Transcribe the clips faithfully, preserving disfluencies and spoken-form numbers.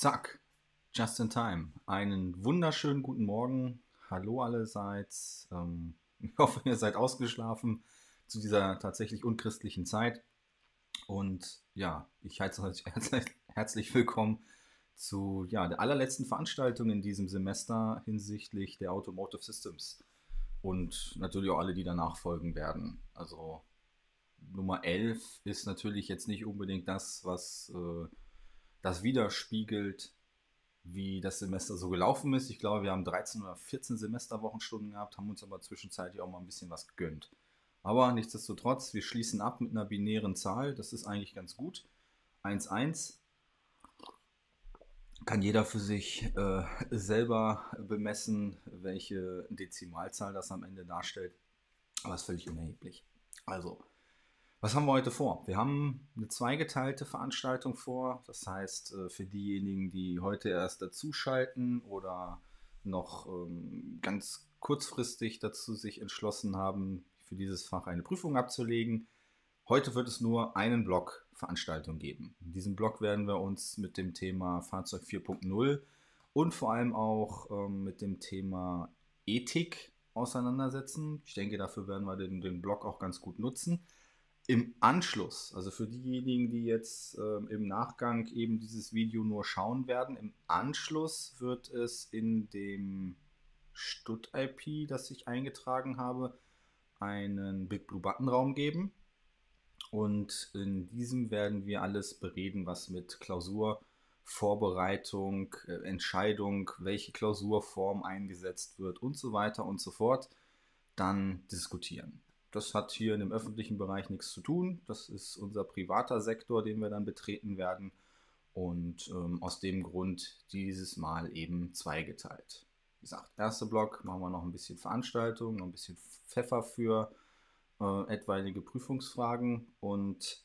Zack, just in time. Einen wunderschönen guten Morgen. Hallo allerseits. Ich hoffe, ihr seid ausgeschlafen zu dieser tatsächlich unchristlichen Zeit. Und ja, ich heiße euch herzlich willkommen zu ja, der allerletzten Veranstaltung in diesem Semester hinsichtlich der Automotive Systems. Und natürlich auch alle, die danach folgen werden. Also Nummer elf ist natürlich jetzt nicht unbedingt das, was äh, das widerspiegelt, wie das Semester so gelaufen ist. Ich glaube, wir haben dreizehn oder vierzehn Semesterwochenstunden gehabt, haben uns aber zwischenzeitlich auch mal ein bisschen was gegönnt. Aber nichtsdestotrotz, wir schließen ab mit einer binären Zahl. Das ist eigentlich ganz gut. eins Komma eins kann jeder für sich äh, selber bemessen, welche Dezimalzahl das am Ende darstellt. Aber das ist völlig unerheblich. Also, was haben wir heute vor? Wir haben eine zweigeteilte Veranstaltung vor. Das heißt, für diejenigen, die heute erst dazuschalten oder noch ganz kurzfristig dazu sich entschlossen haben, für dieses Fach eine Prüfung abzulegen. Heute wird es nur einen Block Veranstaltung geben. In diesem Block werden wir uns mit dem Thema Fahrzeug vier Punkt null und vor allem auch mit dem Thema Ethik auseinandersetzen. Ich denke, dafür werden wir den, den Block auch ganz gut nutzen. Im Anschluss, also für diejenigen, die jetzt äh, im Nachgang eben dieses Video nur schauen werden, im Anschluss wird es in dem Stud-I P, das ich eingetragen habe, einen Big Blue Button Raum geben. Und in diesem werden wir alles bereden, was mit Klausur, Vorbereitung, äh, Entscheidung, welche Klausurform eingesetzt wird und so weiter und so fort, dann diskutieren. Das hat hier in dem öffentlichen Bereich nichts zu tun. Das ist unser privater Sektor, den wir dann betreten werden. Und ähm, aus dem Grund dieses Mal eben zweigeteilt. Wie gesagt, erster Block machen wir noch ein bisschen Veranstaltung, noch ein bisschen Pfeffer für äh, etwaige Prüfungsfragen. Und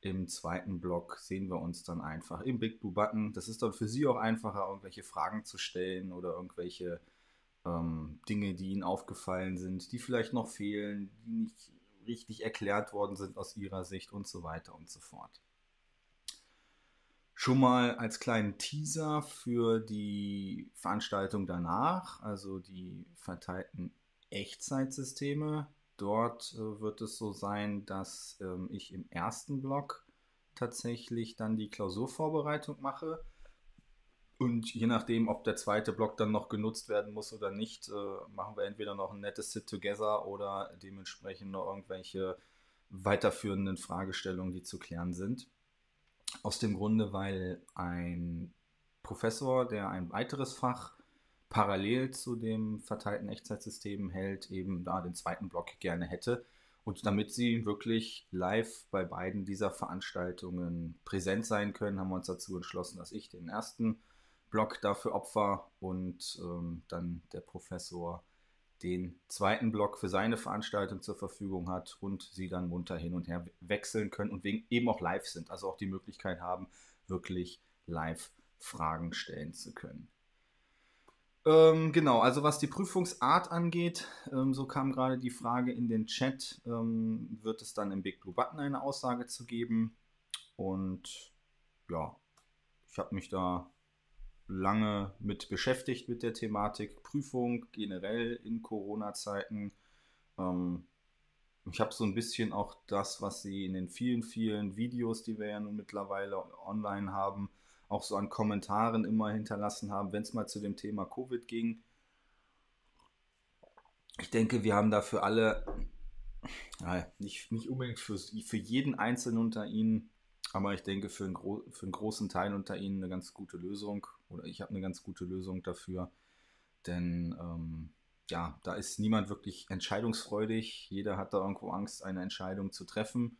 im zweiten Block sehen wir uns dann einfach im Big Blue Button. Das ist dann für Sie auch einfacher, irgendwelche Fragen zu stellen oder irgendwelche Dinge, die Ihnen aufgefallen sind, die vielleicht noch fehlen, die nicht richtig erklärt worden sind aus Ihrer Sicht und so weiter und so fort. Schon mal als kleinen Teaser für die Veranstaltung danach, also die verteilten Echtzeitsysteme. Dort wird es so sein, dass ich im ersten Block tatsächlich dann die Klausurvorbereitung mache. Und je nachdem, ob der zweite Block dann noch genutzt werden muss oder nicht, äh, machen wir entweder noch ein nettes Sit-Together oder dementsprechend noch irgendwelche weiterführenden Fragestellungen, die zu klären sind. Aus dem Grunde, weil ein Professor, der ein weiteres Fach parallel zu dem verteilten Echtzeitsystem hält, eben da den zweiten Block gerne hätte. Und damit Sie wirklich live bei beiden dieser Veranstaltungen präsent sein können, haben wir uns dazu entschlossen, dass ich den ersten Block dafür opfer und ähm, dann der Professor den zweiten Block für seine Veranstaltung zur Verfügung hat und Sie dann munter hin und her wechseln können und wegen eben auch live sind, also auch die Möglichkeit haben, wirklich live Fragen stellen zu können. Ähm, genau, also was die Prüfungsart angeht, ähm, so kam gerade die Frage in den Chat, ähm, wird es dann im Big Blue Button eine Aussage zu geben? Und ja, ich habe mich da lange mit beschäftigt mit der Thematik Prüfung generell in Corona-Zeiten. Ähm, ich habe so ein bisschen auch das, was Sie in den vielen, vielen Videos, die wir ja nun mittlerweile online haben, auch so an Kommentaren immer hinterlassen haben, wenn es mal zu dem Thema Covid ging. Ich denke, wir haben da für alle, naja, nicht, nicht unbedingt für, für jeden Einzelnen unter Ihnen, aber ich denke, für einen, gro- für einen großen Teil unter Ihnen eine ganz gute Lösung. Oder ich habe eine ganz gute Lösung dafür. Denn ähm, ja, da ist niemand wirklich entscheidungsfreudig. Jeder hat da irgendwo Angst, eine Entscheidung zu treffen.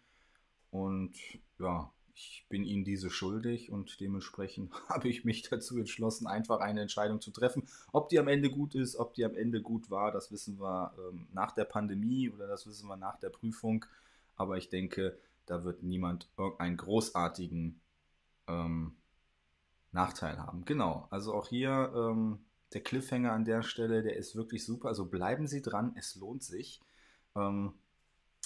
Und ja, ich bin Ihnen diese schuldig und dementsprechend habe ich mich dazu entschlossen, einfach eine Entscheidung zu treffen. Ob die am Ende gut ist, ob die am Ende gut war, das wissen wir ähm, nach der Pandemie oder das wissen wir nach der Prüfung. Aber ich denke, da wird niemand irgendeinen großartigen ähm, Nachteil haben. Genau, also auch hier ähm, der Cliffhanger an der Stelle, der ist wirklich super. Also bleiben Sie dran, es lohnt sich, ähm,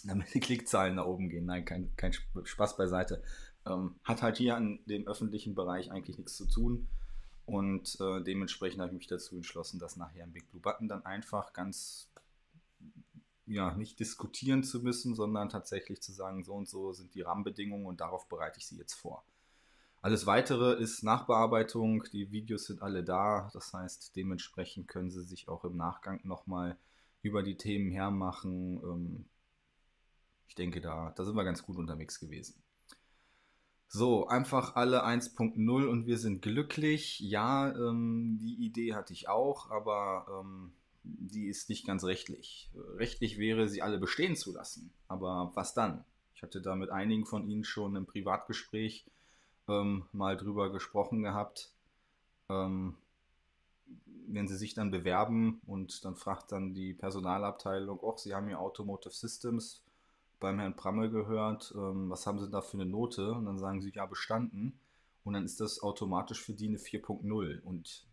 damit die Klickzahlen nach oben gehen. Nein, kein, kein Spaß beiseite. ähm, hat halt hier in dem öffentlichen Bereich eigentlich nichts zu tun. Und äh, dementsprechend habe ich mich dazu entschlossen, dass nachher im Big Blue Button dann einfach ganz, ja, nicht diskutieren zu müssen, sondern tatsächlich zu sagen, so und so sind die Rahmenbedingungen und darauf bereite ich sie jetzt vor. Alles Weitere ist Nachbearbeitung, die Videos sind alle da, das heißt, dementsprechend können Sie sich auch im Nachgang nochmal über die Themen hermachen. Ich denke, da, da sind wir ganz gut unterwegs gewesen. So, einfach alle eins Punkt null und wir sind glücklich. Ja, die Idee hatte ich auch, aber die ist nicht ganz rechtlich. Rechtlich wäre, sie alle bestehen zu lassen, aber was dann? Ich hatte da mit einigen von Ihnen schon im Privatgespräch Ähm, mal drüber gesprochen gehabt, ähm, wenn Sie sich dann bewerben und dann fragt dann die Personalabteilung, ach, Sie haben ja Automotive Systems beim Herrn Prammel gehört, ähm, was haben Sie da für eine Note? Und dann sagen Sie, ja, bestanden. Und dann ist das automatisch für die eine vier Punkt null. Und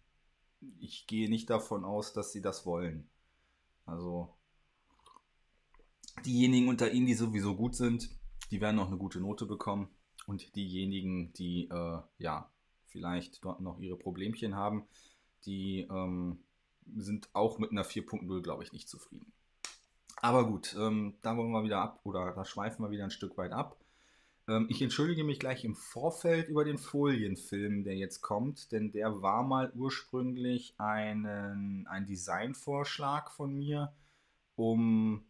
ich gehe nicht davon aus, dass Sie das wollen. Also diejenigen unter Ihnen, die sowieso gut sind, die werden noch eine gute Note bekommen. Und diejenigen, die äh, ja vielleicht dort noch ihre Problemchen haben, die ähm, sind auch mit einer vier Punkt null, glaube ich, nicht zufrieden. Aber gut, ähm, da wollen wir wieder ab oder da schweifen wir wieder ein Stück weit ab. Ähm, ich entschuldige mich gleich im Vorfeld über den Folienfilm, der jetzt kommt, denn der war mal ursprünglich einen, ein Designvorschlag von mir, um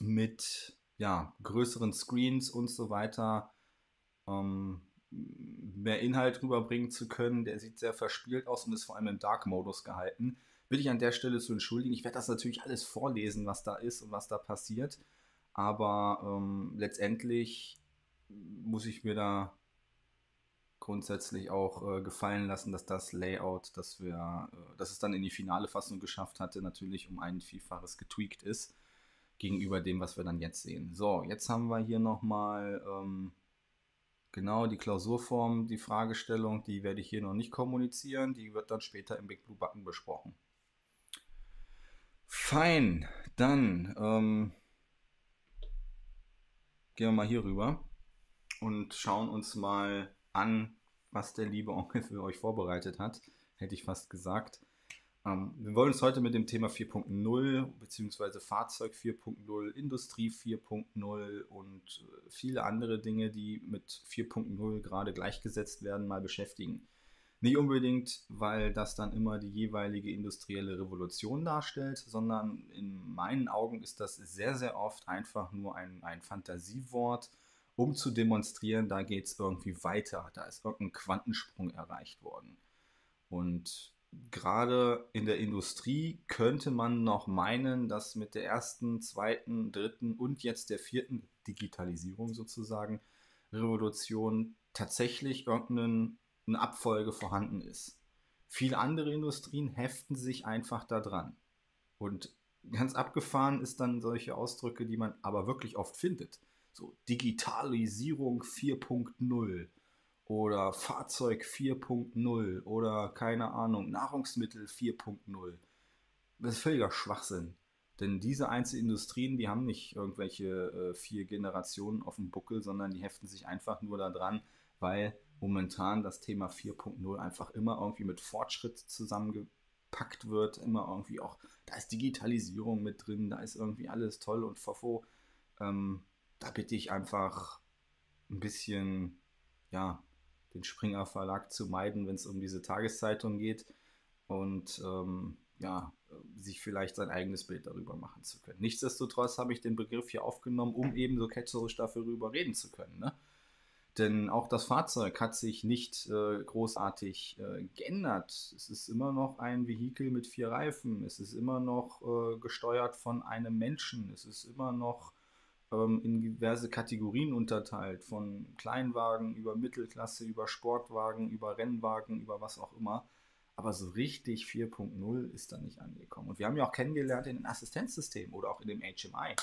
mit ja, größeren Screens und so weiter mehr Inhalt rüberbringen zu können. Der sieht sehr verspielt aus und ist vor allem im Dark-Modus gehalten. Will ich an der Stelle zu entschuldigen. Ich werde das natürlich alles vorlesen, was da ist und was da passiert. Aber ähm, letztendlich muss ich mir da grundsätzlich auch äh, gefallen lassen, dass das Layout, dass wir, äh, dass es dann in die finale Fassung geschafft hatte, natürlich um ein Vielfaches getweakt ist gegenüber dem, was wir dann jetzt sehen. So, jetzt haben wir hier nochmal ähm, genau, die Klausurform, die Fragestellung, die werde ich hier noch nicht kommunizieren. Die wird dann später im Big Blue Button besprochen. Fein, dann ähm, gehen wir mal hier rüber und schauen uns mal an, was der liebe Onkel für euch vorbereitet hat. Hätte ich fast gesagt. Ähm, wir wollen uns heute mit dem Thema vier Punkt null bzw. Fahrzeug vier Punkt null, Industrie vier Punkt null und viele andere Dinge, die mit vier Punkt null gerade gleichgesetzt werden, mal beschäftigen. Nicht unbedingt, weil das dann immer die jeweilige industrielle Revolution darstellt, sondern in meinen Augen ist das sehr, sehr oft einfach nur ein, ein Fantasiewort, um zu demonstrieren, da geht es irgendwie weiter, da ist irgendein Quantensprung erreicht worden. Und gerade in der Industrie könnte man noch meinen, dass mit der ersten, zweiten, dritten und jetzt der vierten Digitalisierung sozusagen Revolution tatsächlich irgendeine Abfolge vorhanden ist. Viele andere Industrien heften sich einfach da dran. Und ganz abgefahren ist dann solche Ausdrücke, die man aber wirklich oft findet. So Digitalisierung vier Punkt null. Oder Fahrzeug vier Punkt null oder, keine Ahnung, Nahrungsmittel vier Punkt null. Das ist völliger Schwachsinn. Denn diese Einzelindustrien, die haben nicht irgendwelche äh, vier Generationen auf dem Buckel, sondern die heften sich einfach nur da dran, weil momentan das Thema vier Punkt null einfach immer irgendwie mit Fortschritt zusammengepackt wird. Immer irgendwie auch, da ist Digitalisierung mit drin, da ist irgendwie alles toll und fofo. Ähm, da bitte ich einfach ein bisschen, ja, den Springer Verlag zu meiden, wenn es um diese Tageszeitung geht und ähm, ja, sich vielleicht sein eigenes Bild darüber machen zu können. Nichtsdestotrotz habe ich den Begriff hier aufgenommen, um eben so ketzerisch darüber reden zu können, ne? Denn auch das Fahrzeug hat sich nicht äh, großartig äh, geändert. Es ist immer noch ein Vehikel mit vier Reifen. Es ist immer noch äh, gesteuert von einem Menschen. Es ist immer noch in diverse Kategorien unterteilt, von Kleinwagen über Mittelklasse, über Sportwagen, über Rennwagen, über was auch immer. Aber so richtig vier Punkt null ist da nicht angekommen. Und wir haben ja auch kennengelernt in den Assistenzsystemen oder auch in dem H M I.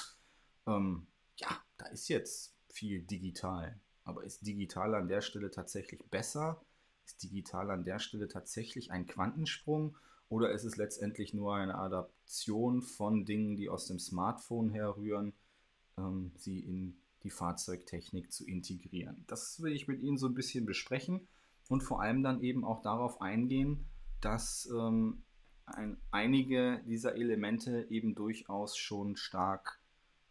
Ähm, ja, da ist jetzt viel digital. Aber ist digital an der Stelle tatsächlich besser? Ist digital an der Stelle tatsächlich ein Quantensprung? Oder ist es letztendlich nur eine Adaption von Dingen, die aus dem Smartphone herrühren, sie in die Fahrzeugtechnik zu integrieren. Das will ich mit Ihnen so ein bisschen besprechen und vor allem dann eben auch darauf eingehen, dass ähm, ein, einige dieser Elemente eben durchaus schon stark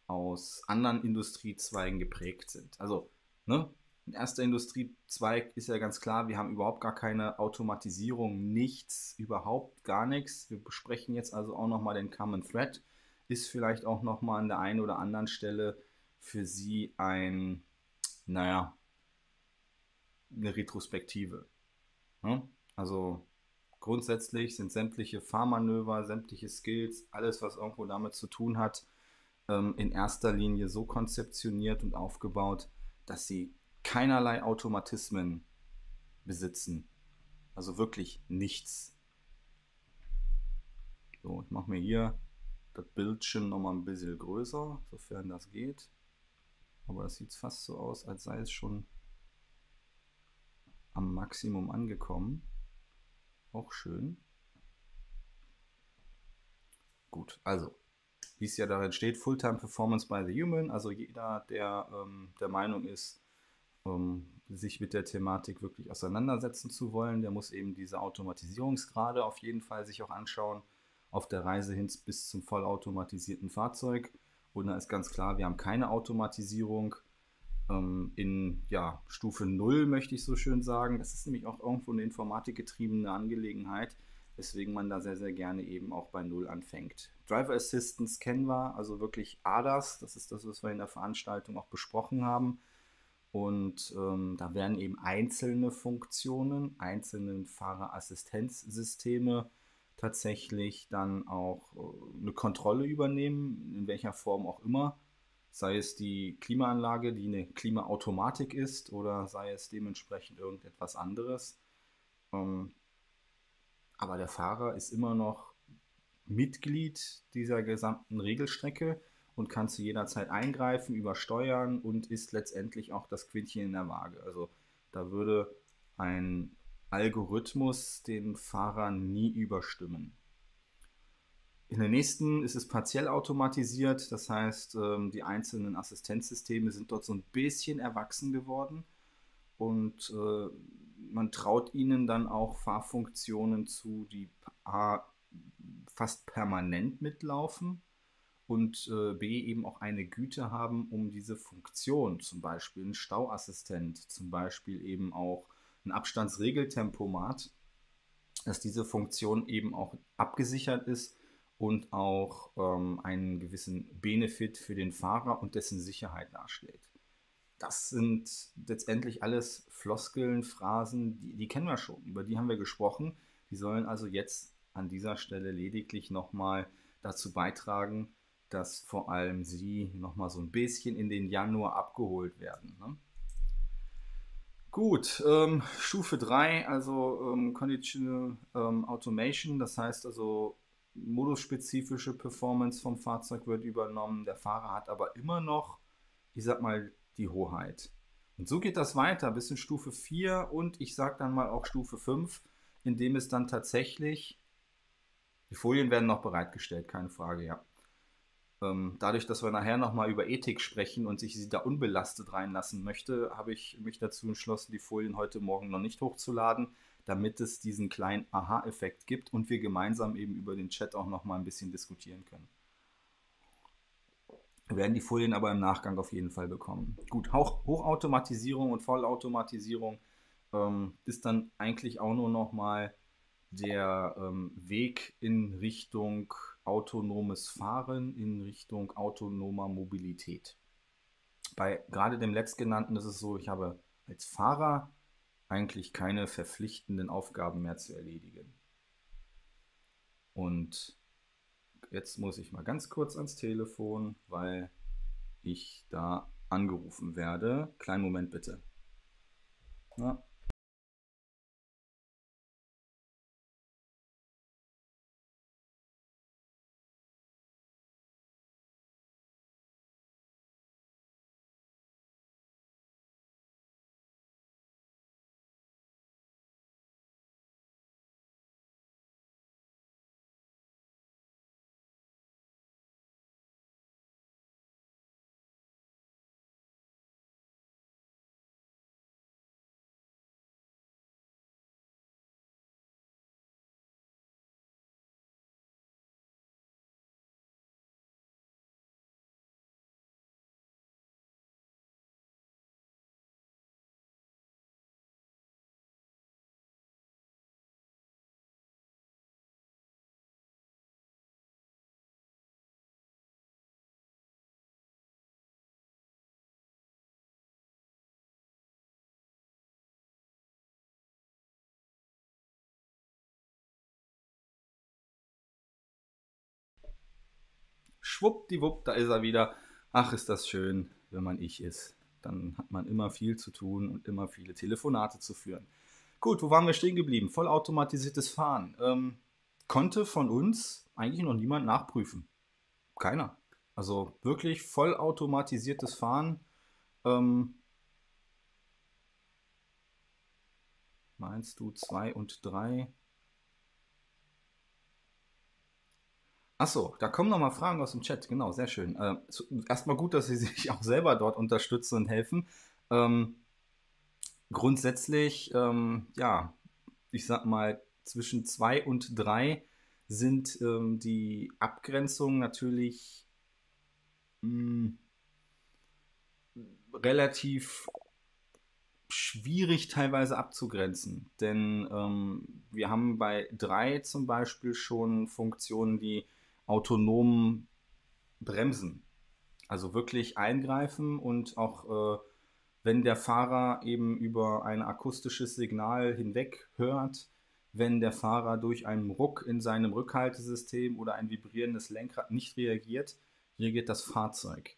aus anderen Industriezweigen geprägt sind. Also, ne? Ein erster Industriezweig ist ja ganz klar, wir haben überhaupt gar keine Automatisierung, nichts, überhaupt gar nichts. Wir besprechen jetzt also auch nochmal den Common Thread. Ist vielleicht auch nochmal an der einen oder anderen Stelle für Sie ein, naja, eine Retrospektive. Ja? Also grundsätzlich sind sämtliche Fahrmanöver, sämtliche Skills, alles, was irgendwo damit zu tun hat, in erster Linie so konzeptioniert und aufgebaut, dass sie keinerlei Automatismen besitzen. Also wirklich nichts. So, ich mache mir hier das Bildschirm nochmal ein bisschen größer, sofern das geht. Aber das sieht fast so aus, als sei es schon am Maximum angekommen. Auch schön. Gut, also. Wie es ja darin steht, Fulltime Performance by the Human, also jeder, der ähm, der Meinung ist, ähm, sich mit der Thematik wirklich auseinandersetzen zu wollen, der muss eben diese Automatisierungsgrade auf jeden Fall sich auch anschauen, auf der Reise hin bis zum vollautomatisierten Fahrzeug. Und da ist ganz klar, wir haben keine Automatisierung ähm, in ja, Stufe null, möchte ich so schön sagen. Das ist nämlich auch irgendwo eine informatikgetriebene Angelegenheit, weswegen man da sehr, sehr gerne eben auch bei null anfängt. Driver Assistance kennen wir, also wirklich A D A S, das ist das, was wir in der Veranstaltung auch besprochen haben. Und ähm, da werden eben einzelne Funktionen, einzelne Fahrerassistenzsysteme tatsächlich dann auch äh, eine Kontrolle übernehmen, in welcher Form auch immer. Sei es die Klimaanlage, die eine Klimaautomatik ist, oder sei es dementsprechend irgendetwas anderes. Ähm, Aber der Fahrer ist immer noch Mitglied dieser gesamten Regelstrecke und kann zu jeder Zeit eingreifen, übersteuern und ist letztendlich auch das Quintchen in der Waage. Also da würde ein Algorithmus den Fahrer nie überstimmen. In der nächsten ist es partiell automatisiert, das heißt, die einzelnen Assistenzsysteme sind dort so ein bisschen erwachsen geworden und man traut ihnen dann auch Fahrfunktionen zu, die a, fast permanent mitlaufen und äh, b, eben auch eine Güte haben, um diese Funktion, zum Beispiel ein Stauassistent, zum Beispiel eben auch ein Abstandsregeltempomat, dass diese Funktion eben auch abgesichert ist und auch ähm, einen gewissen Benefit für den Fahrer und dessen Sicherheit darstellt. Das sind letztendlich alles Floskeln, Phrasen, die, die kennen wir schon, über die haben wir gesprochen. Die sollen also jetzt an dieser Stelle lediglich nochmal dazu beitragen, dass vor allem Sie nochmal so ein bisschen in den Januar abgeholt werden. Ne? Gut, ähm, Stufe drei, also ähm, Conditional ähm, Automation, das heißt also modusspezifische Performance vom Fahrzeug wird übernommen, der Fahrer hat aber immer noch, ich sag mal, die Hoheit. Und so geht das weiter bis in Stufe vier und ich sage dann mal auch Stufe fünf, indem es dann tatsächlich, die Folien werden noch bereitgestellt, keine Frage, ja. Ähm, dadurch, dass wir nachher nochmal über Ethik sprechen und ich sie da unbelastet reinlassen möchte, habe ich mich dazu entschlossen, die Folien heute Morgen noch nicht hochzuladen, damit es diesen kleinen Aha-Effekt gibt und wir gemeinsam eben über den Chat auch nochmal ein bisschen diskutieren können. Wir werden die Folien aber im Nachgang auf jeden Fall bekommen. Gut, Hoch Hochautomatisierung und Vollautomatisierung ähm, ist dann eigentlich auch nur nochmal der ähm, Weg in Richtung autonomes Fahren, in Richtung autonomer Mobilität. Bei gerade dem letztgenannten ist es so, ich habe als Fahrer eigentlich keine verpflichtenden Aufgaben mehr zu erledigen. Und jetzt muss ich mal ganz kurz ans Telefon, weil ich da angerufen werde. Kleinen Moment bitte. Na. schwuppdiwupp, da ist er wieder. Ach, ist das schön, wenn man ich ist. Dann hat man immer viel zu tun und immer viele Telefonate zu führen. Gut, wo waren wir stehen geblieben? Vollautomatisiertes Fahren. Ähm, konnte von uns eigentlich noch niemand nachprüfen. Keiner. Also wirklich vollautomatisiertes Fahren. Ähm, meinst du zwei und drei? Achso, da kommen nochmal Fragen aus dem Chat. Genau, sehr schön. Äh, erstmal gut, dass Sie sich auch selber dort unterstützen und helfen. Ähm, grundsätzlich, ähm, ja, ich sag mal, zwischen zwei und drei sind ähm, die Abgrenzungen natürlich mh, relativ schwierig teilweise abzugrenzen. Denn ähm, wir haben bei drei zum Beispiel schon Funktionen, die autonom bremsen. Also wirklich eingreifen und auch äh, wenn der Fahrer eben über ein akustisches Signal hinweg hört, wenn der Fahrer durch einen Ruck in seinem Rückhaltesystem oder ein vibrierendes Lenkrad nicht reagiert, reagiert das Fahrzeug.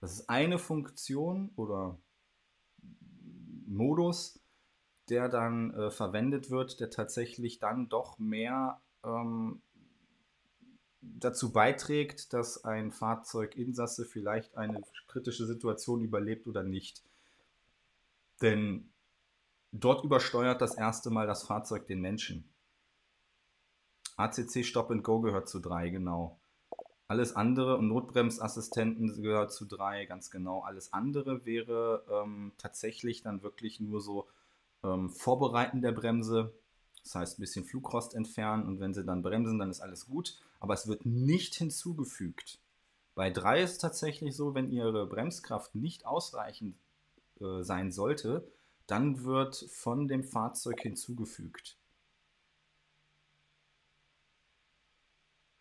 Das ist eine Funktion oder Modus, der dann äh, verwendet wird, der tatsächlich dann doch mehr ähm, dazu beiträgt, dass ein Fahrzeuginsasse vielleicht eine kritische Situation überlebt oder nicht. Denn dort übersteuert das erste Mal das Fahrzeug den Menschen. A C C Stop and Go gehört zu drei, genau. Alles andere und Notbremsassistenten gehört zu drei, ganz genau. Alles andere wäre ähm, tatsächlich dann wirklich nur so ähm, Vorbereiten der Bremse. Das heißt, ein bisschen Flugrost entfernen und wenn sie dann bremsen, dann ist alles gut. Aber es wird nicht hinzugefügt. Bei drei ist es tatsächlich so, wenn Ihre Bremskraft nicht ausreichend äh, sein sollte, dann wird von dem Fahrzeug hinzugefügt.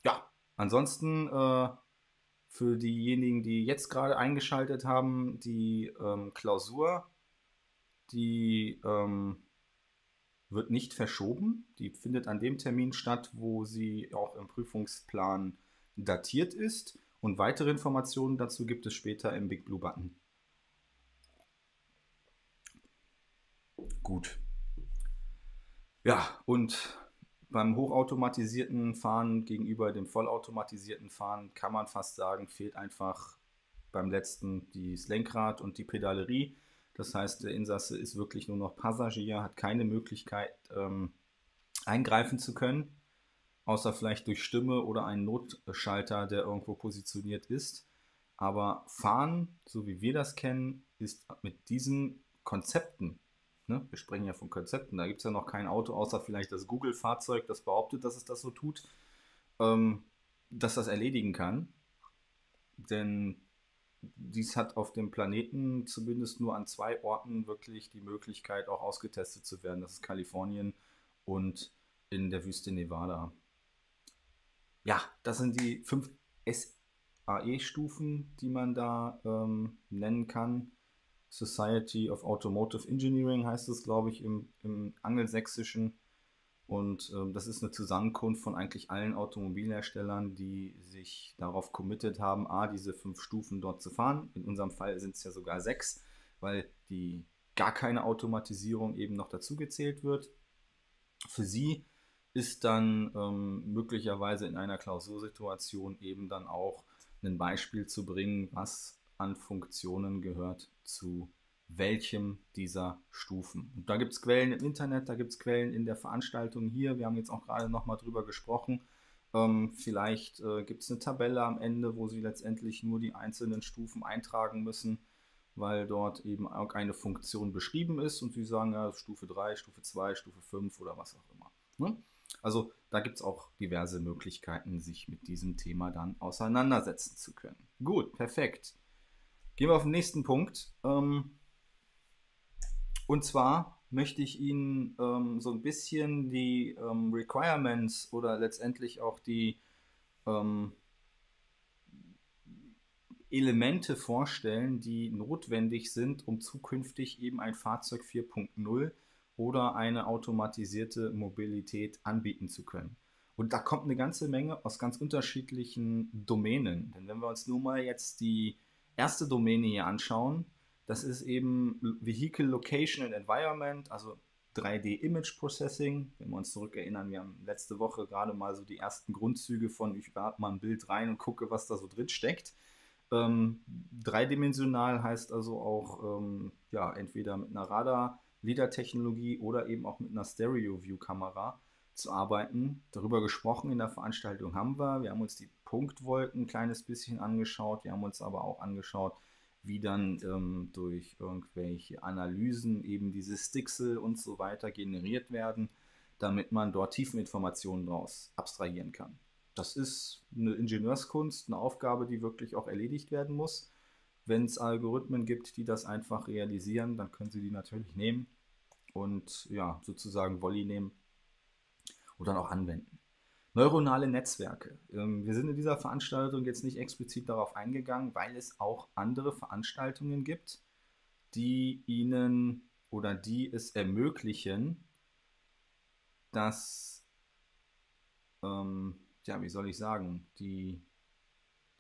Ja. Ansonsten äh, für diejenigen, die jetzt gerade eingeschaltet haben, die ähm, Klausur, die ähm, wird nicht verschoben. Die findet an dem Termin statt, wo sie auch im Prüfungsplan datiert ist. Und weitere Informationen dazu gibt es später im Big Blue Button. Gut. Ja, und beim hochautomatisierten Fahren gegenüber dem vollautomatisierten Fahren kann man fast sagen, fehlt einfach beim letzten das Lenkrad und die Pedalerie. Das heißt, der Insasse ist wirklich nur noch Passagier, hat keine Möglichkeit ähm, eingreifen zu können, außer vielleicht durch Stimme oder einen Notschalter, der irgendwo positioniert ist. Aber Fahren, so wie wir das kennen, ist mit diesen Konzepten, ne, wir sprechen ja von Konzepten, da gibt es ja noch kein Auto, außer vielleicht das Google-Fahrzeug, das behauptet, dass es das so tut, ähm, dass das erledigen kann. Denn dies hat auf dem Planeten zumindest nur an zwei Orten wirklich die Möglichkeit, auch ausgetestet zu werden. Das ist Kalifornien und in der Wüste Nevada. Ja, das sind die fünf S A E-Stufen, die man da ähm, nennen kann. Society of Automotive Engineering heißt es, glaube ich, im, im Angelsächsischen. Und ähm, das ist eine Zusammenkunft von eigentlich allen Automobilherstellern, die sich darauf committed haben, A, diese fünf Stufen dort zu fahren. In unserem Fall sind es ja sogar sechs, weil die gar keine Automatisierung eben noch dazu gezählt wird. Für sie ist dann ähm, möglicherweise in einer Klausursituation eben dann auch ein Beispiel zu bringen, was an Funktionen gehört zu welchem dieser Stufen. Und da gibt es Quellen im Internet, da gibt es Quellen in der Veranstaltung hier. Wir haben jetzt auch gerade nochmal drüber gesprochen. Ähm, vielleicht äh, gibt es eine Tabelle am Ende, wo Sie letztendlich nur die einzelnen Stufen eintragen müssen, weil dort eben auch eine Funktion beschrieben ist und Sie sagen, ja, Stufe drei, Stufe zwei, Stufe fünf oder was auch immer. Ne? Also da gibt es auch diverse Möglichkeiten, sich mit diesem Thema dann auseinandersetzen zu können. Gut, perfekt. Gehen wir auf den nächsten Punkt. Und zwar möchte ich Ihnen so ein bisschen die Requirements oder letztendlich auch die Elemente vorstellen, die notwendig sind, um zukünftig eben ein Fahrzeug vier punkt null oder eine automatisierte Mobilität anbieten zu können. Und da kommt eine ganze Menge aus ganz unterschiedlichen Domänen. Denn wenn wir uns nur mal jetzt die erste Domäne hier anschauen, das ist eben Vehicle Location and Environment, also drei D Image Processing. Wenn wir uns zurückerinnern, wir haben letzte Woche gerade mal so die ersten Grundzüge von, ich lade mal ein Bild rein und gucke, was da so drin steckt. Ähm, dreidimensional heißt also auch ähm, ja, entweder mit einer Radar-LiDAR-Technologie oder eben auch mit einer Stereo-View-Kamera zu arbeiten. Darüber gesprochen in der Veranstaltung haben wir. Wir haben uns die Punktwolken ein kleines bisschen angeschaut. Wir haben uns aber auch angeschaut, wie dann ähm, durch irgendwelche Analysen eben diese Stixel und so weiter generiert werden, damit man dort Tiefeninformationen daraus abstrahieren kann. Das ist eine Ingenieurskunst, eine Aufgabe, die wirklich auch erledigt werden muss. Wenn es Algorithmen gibt, die das einfach realisieren, dann können Sie die natürlich nehmen und ja, sozusagen Volley nehmen und dann auch anwenden. Neuronale Netzwerke. Wir sind in dieser Veranstaltung jetzt nicht explizit darauf eingegangen, weil es auch andere Veranstaltungen gibt, die Ihnen oder die es ermöglichen, dass ähm, ja, wie soll ich sagen, die,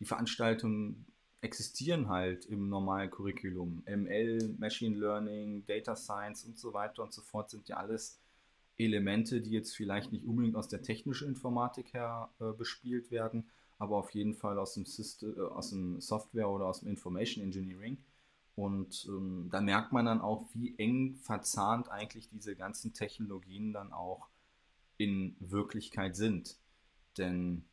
die Veranstaltungen existieren halt im normalen Curriculum. M L, Machine Learning, Data Science und so weiter und so fort sind ja alles Elemente, die jetzt vielleicht nicht unbedingt aus der technischen Informatik her äh, bespielt werden, aber auf jeden Fall aus dem, System, äh, aus dem Software oder aus dem Information Engineering. Und ähm, da merkt man dann auch, wie eng verzahnt eigentlich diese ganzen Technologien dann auch in Wirklichkeit sind. Denn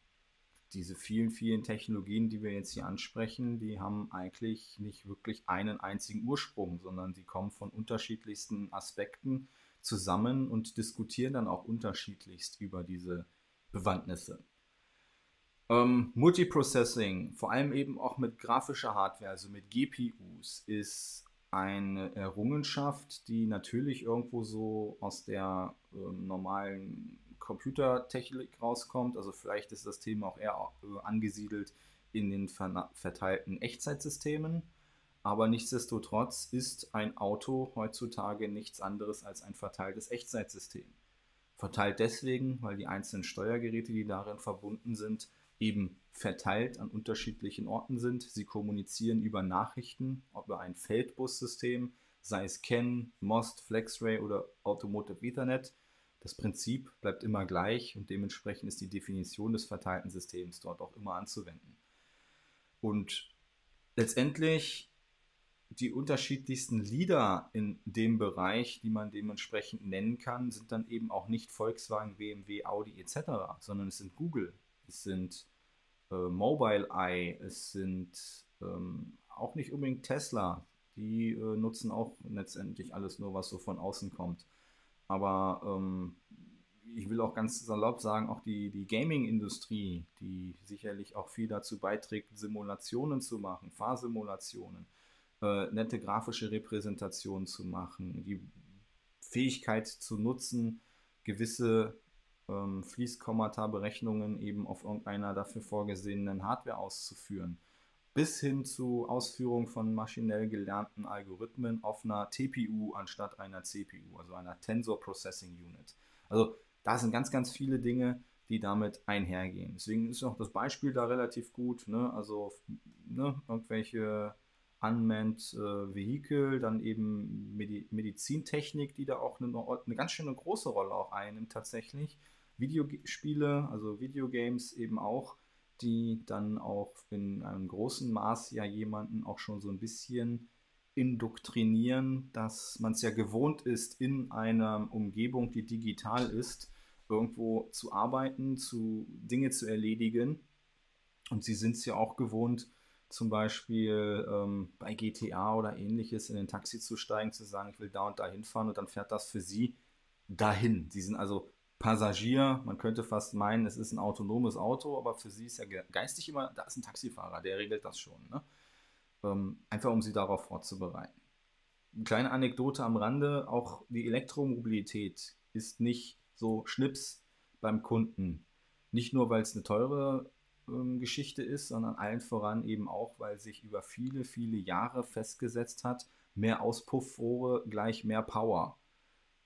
diese vielen, vielen Technologien, die wir jetzt hier ansprechen, die haben eigentlich nicht wirklich einen einzigen Ursprung, sondern die kommen von unterschiedlichsten Aspekten zusammen und diskutieren dann auch unterschiedlichst über diese Bewandtnisse. Ähm, Multiprocessing, vor allem eben auch mit grafischer Hardware, also mit G P Us, ist eine Errungenschaft, die natürlich irgendwo so aus der äh, normalen Computertechnik rauskommt, also vielleicht ist das Thema auch eher angesiedelt in den verteilten Echtzeitsystemen, aber nichtsdestotrotz ist ein Auto heutzutage nichts anderes als ein verteiltes Echtzeitsystem. Verteilt deswegen, weil die einzelnen Steuergeräte, die darin verbunden sind, eben verteilt an unterschiedlichen Orten sind. Sie kommunizieren über Nachrichten, über ein Feldbussystem, sei es C A N, M O S T, FlexRay oder Automotive Ethernet. Das Prinzip bleibt immer gleich und dementsprechend ist die Definition des verteilten Systems dort auch immer anzuwenden. Und letztendlich die unterschiedlichsten LiDAR in dem Bereich, die man dementsprechend nennen kann, sind dann eben auch nicht Volkswagen, B M W, Audi et cetera, sondern es sind Google, es sind äh, Mobileye, es sind ähm, auch nicht unbedingt Tesla, die äh, nutzen auch letztendlich alles nur, was so von außen kommt. Aber ähm, ich will auch ganz salopp sagen, auch die, die Gaming-Industrie, die sicherlich auch viel dazu beiträgt, Simulationen zu machen, Fahrsimulationen, äh, nette grafische Repräsentationen zu machen, die Fähigkeit zu nutzen, gewisse ähm, Fließkommata-Berechnungen eben auf irgendeiner dafür vorgesehenen Hardware auszuführen, bis hin zu Ausführung von maschinell gelernten Algorithmen auf einer T P U anstatt einer C P U, also einer Tensor Processing Unit. Also da sind ganz, ganz viele Dinge, die damit einhergehen. Deswegen ist auch das Beispiel da relativ gut, ne? Also ne? Irgendwelche Unmanned äh, Vehicle, dann eben Medi Medizintechnik, die da auch eine, eine ganz schöne große Rolle auch einnimmt tatsächlich. Videospiele, also Videogames eben auch, die dann auch in einem großen Maß ja jemanden auch schon so ein bisschen indoktrinieren, dass man es ja gewohnt ist, in einer Umgebung, die digital ist, irgendwo zu arbeiten, zu Dinge zu erledigen. Und sie sind es ja auch gewohnt, zum Beispiel ähm, bei G T A oder ähnliches in ein Taxi zu steigen, zu sagen, ich will da und da hinfahren und dann fährt das für sie dahin. Sie sind also Passagier, man könnte fast meinen, es ist ein autonomes Auto, aber für sie ist ja geistig immer, da ist ein Taxifahrer, der regelt das schon. Ne? Ähm, einfach um sie darauf vorzubereiten. Eine kleine Anekdote am Rande, auch die Elektromobilität ist nicht so schnips beim Kunden. Nicht nur, weil es eine teure ähm, Geschichte ist, sondern allen voran eben auch, weil sich über viele, viele Jahre festgesetzt hat, mehr Auspuffrohre gleich mehr Power.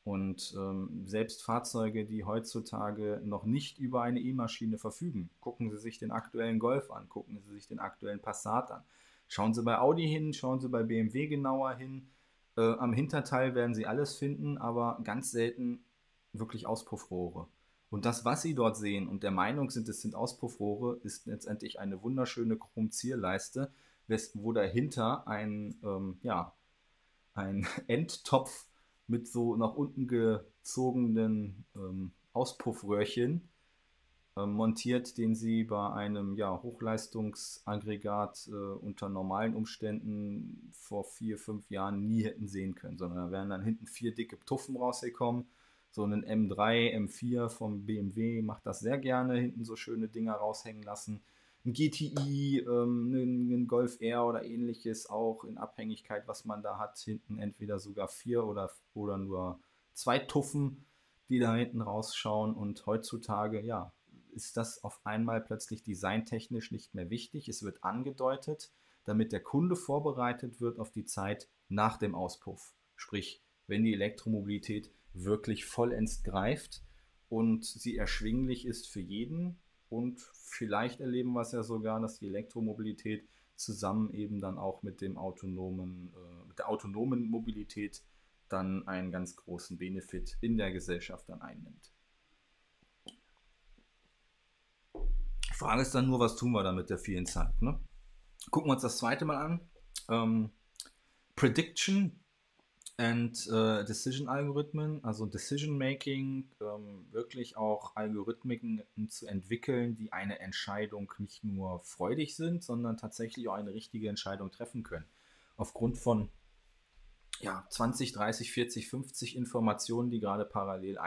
Und ähm, selbst Fahrzeuge, die heutzutage noch nicht über eine E-Maschine verfügen, gucken Sie sich den aktuellen Golf an, gucken Sie sich den aktuellen Passat an. Schauen Sie bei Audi hin, schauen Sie bei B M W genauer hin. Äh, am Hinterteil werden Sie alles finden, aber ganz selten wirklich Auspuffrohre. Und das, was Sie dort sehen und der Meinung sind, es sind Auspuffrohre, ist letztendlich eine wunderschöne Chromzierleiste, wo dahinter ein, ähm, ja, ein Endtopf mit so nach unten gezogenen ähm, Auspuffröhrchen äh, montiert, den Sie bei einem ja, Hochleistungsaggregat äh, unter normalen Umständen vor vier, fünf Jahren nie hätten sehen können, sondern da wären dann hinten vier dicke Tuffen rausgekommen. So einen M drei, M vier vom B M W macht das sehr gerne, hinten so schöne Dinger raushängen lassen. Ein G T I, ähm, ein Golf R oder ähnliches, auch in Abhängigkeit, was man da hat, hinten entweder sogar vier oder, oder nur zwei Tuffen, die da hinten rausschauen. Und heutzutage, ja, ist das auf einmal plötzlich designtechnisch nicht mehr wichtig. Es wird angedeutet, damit der Kunde vorbereitet wird auf die Zeit nach dem Auspuff. Sprich, wenn die Elektromobilität wirklich vollends greift und sie erschwinglich ist für jeden. Und vielleicht erleben wir es ja sogar, dass die Elektromobilität zusammen eben dann auch mit dem autonomen, äh, mit der autonomen Mobilität dann einen ganz großen Benefit in der Gesellschaft dann einnimmt. Die Frage ist dann nur, was tun wir da mit der vielen Zeit, ne? Gucken wir uns das zweite Mal an. Ähm, Prediction and äh, Decision-Algorithmen, also Decision-Making, ähm, wirklich auch Algorithmen zu entwickeln, die eine Entscheidung nicht nur freudig sind, sondern tatsächlich auch eine richtige Entscheidung treffen können. Aufgrund von ja, zwanzig, dreißig, vierzig, fünfzig Informationen, die gerade parallel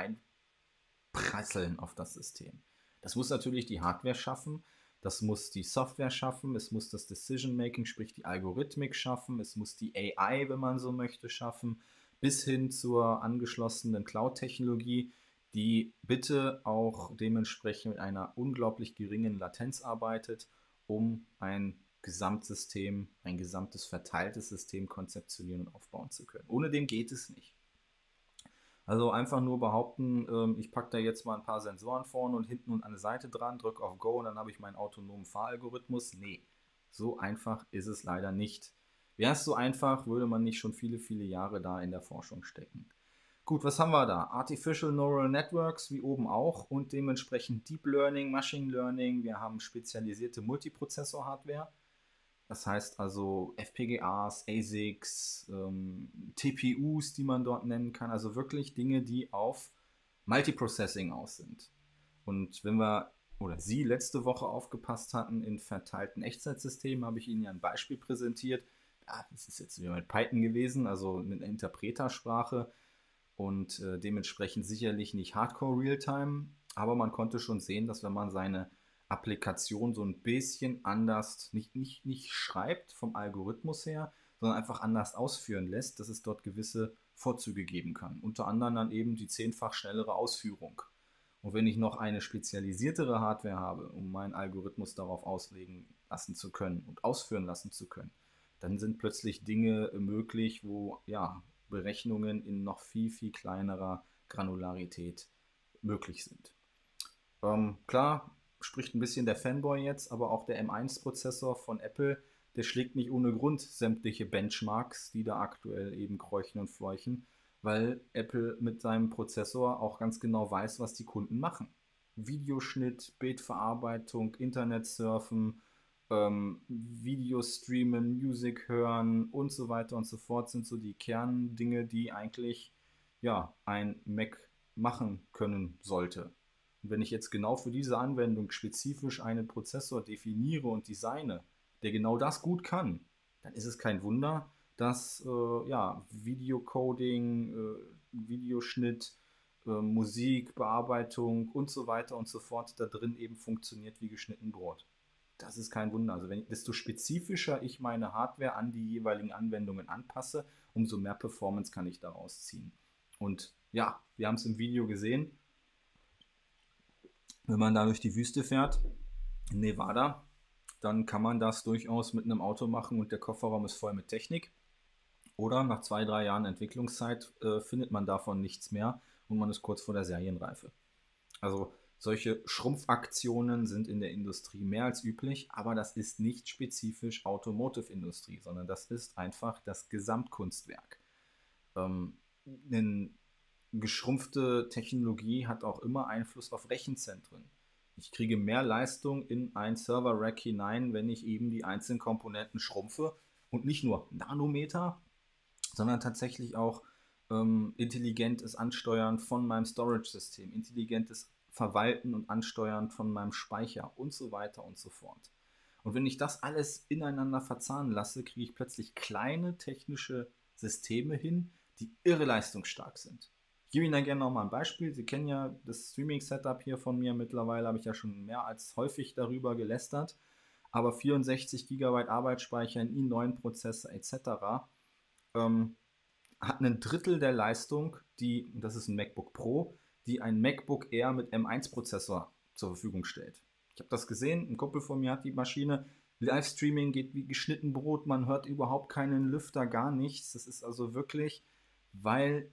einprasseln auf das System. Das muss natürlich die Hardware schaffen, das muss die Software schaffen, es muss das Decision-Making, sprich die Algorithmik schaffen, es muss die A I, wenn man so möchte, schaffen, bis hin zur angeschlossenen Cloud-Technologie, die bitte auch dementsprechend mit einer unglaublich geringen Latenz arbeitet, um ein Gesamtsystem, ein gesamtes verteiltes System konzeptionieren und aufbauen zu können. Ohne dem geht es nicht. Also einfach nur behaupten, ich packe da jetzt mal ein paar Sensoren vorne und hinten und an der Seite dran, drücke auf Go und dann habe ich meinen autonomen Fahralgorithmus. Nee, so einfach ist es leider nicht. Wäre es so einfach, würde man nicht schon viele, viele Jahre da in der Forschung stecken. Gut, was haben wir da? Artificial Neural Networks, wie oben auch, und dementsprechend Deep Learning, Machine Learning. Wir haben spezialisierte Multiprozessor-Hardware. Das heißt also F P G As, A S I Cs, ähm, T P Us, die man dort nennen kann. Also wirklich Dinge, die auf Multiprocessing aus sind. Und wenn wir, oder Sie letzte Woche aufgepasst hatten, in verteilten Echtzeitsystemen, habe ich Ihnen ja ein Beispiel präsentiert. Ja, das ist jetzt wieder mit Python gewesen, also eine Interpretersprache. Und äh, dementsprechend sicherlich nicht Hardcore Realtime. Aber man konnte schon sehen, dass wenn man seine Applikation so ein bisschen anders, nicht, nicht, nicht schreibt vom Algorithmus her, sondern einfach anders ausführen lässt, dass es dort gewisse Vorzüge geben kann. Unter anderem dann eben die zehnfach schnellere Ausführung. Und wenn ich noch eine spezialisiertere Hardware habe, um meinen Algorithmus darauf auslegen lassen zu können und ausführen lassen zu können, dann sind plötzlich Dinge möglich, wo ja, Berechnungen in noch viel, viel kleinerer Granularität möglich sind. Ähm, klar, spricht ein bisschen der Fanboy jetzt, aber auch der M eins Prozessor von Apple, der schlägt nicht ohne Grund sämtliche Benchmarks, die da aktuell eben kräuchen und fleuchen, weil Apple mit seinem Prozessor auch ganz genau weiß, was die Kunden machen. Videoschnitt, Bildverarbeitung, Internetsurfen, ähm, Videostreamen, Musik hören und so weiter und so fort sind so die Kerndinge, die eigentlich ja, ein Mac machen können sollte. Und wenn ich jetzt genau für diese Anwendung spezifisch einen Prozessor definiere und designe, der genau das gut kann, dann ist es kein Wunder, dass äh, ja, Videocoding, äh, Videoschnitt, äh, Musikbearbeitung und so weiter und so fort da drin eben funktioniert wie geschnitten Brot. Das ist kein Wunder. Also wenn, desto spezifischer ich meine Hardware an die jeweiligen Anwendungen anpasse, umso mehr Performance kann ich daraus ziehen. Und ja, wir haben es im Video gesehen. Wenn man da durch die Wüste fährt, Nevada, dann kann man das durchaus mit einem Auto machen und der Kofferraum ist voll mit Technik. Oder nach zwei, drei Jahren Entwicklungszeit äh, findet man davon nichts mehr und man ist kurz vor der Serienreife. Also solche Schrumpfaktionen sind in der Industrie mehr als üblich, aber das ist nicht spezifisch Automotive-Industrie, sondern das ist einfach das Gesamtkunstwerk. Ähm, eine geschrumpfte Technologie hat auch immer Einfluss auf Rechenzentren. Ich kriege mehr Leistung in ein Server-Rack hinein, wenn ich eben die einzelnen Komponenten schrumpfe und nicht nur Nanometer, sondern tatsächlich auch ähm, intelligentes Ansteuern von meinem Storage-System, intelligentes Verwalten und Ansteuern von meinem Speicher und so weiter und so fort. Und wenn ich das alles ineinander verzahnen lasse, kriege ich plötzlich kleine technische Systeme hin, die irre leistungsstark sind. Ich gebe Ihnen dann gerne nochmal ein Beispiel. Sie kennen ja das Streaming-Setup hier von mir. Mittlerweile habe ich ja schon mehr als häufig darüber gelästert. Aber vierundsechzig Gigabyte Arbeitsspeicher, ein i neun Prozessor et cetera ähm, hat ein Drittel der Leistung, die, das ist ein MacBook Pro, die ein MacBook Air mit M eins Prozessor zur Verfügung stellt. Ich habe das gesehen, ein Kumpel von mir hat die Maschine. Livestreaming geht wie geschnitten Brot, man hört überhaupt keinen Lüfter, gar nichts. Das ist also wirklich, weil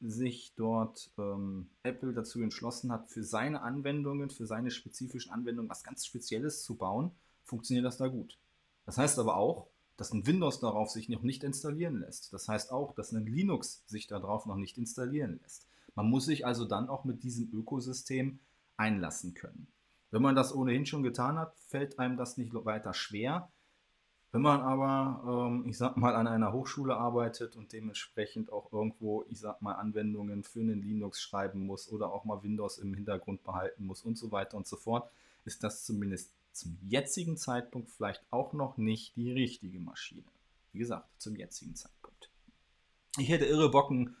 sich dort ähm, Apple dazu entschlossen hat, für seine Anwendungen, für seine spezifischen Anwendungen was ganz Spezielles zu bauen, funktioniert das da gut. Das heißt aber auch, dass ein Windows darauf sich noch nicht installieren lässt. Das heißt auch, dass ein Linux sich darauf noch nicht installieren lässt. Man muss sich also dann auch mit diesem Ökosystem einlassen können. Wenn man das ohnehin schon getan hat, fällt einem das nicht weiter schwer. Wenn man aber, ähm, ich sag mal, an einer Hochschule arbeitet und dementsprechend auch irgendwo, ich sag mal, Anwendungen für einen Linux schreiben muss oder auch mal Windows im Hintergrund behalten muss und so weiter und so fort, ist das zumindest zum jetzigen Zeitpunkt vielleicht auch noch nicht die richtige Maschine. Wie gesagt, zum jetzigen Zeitpunkt. Ich hätte irre Bock, einen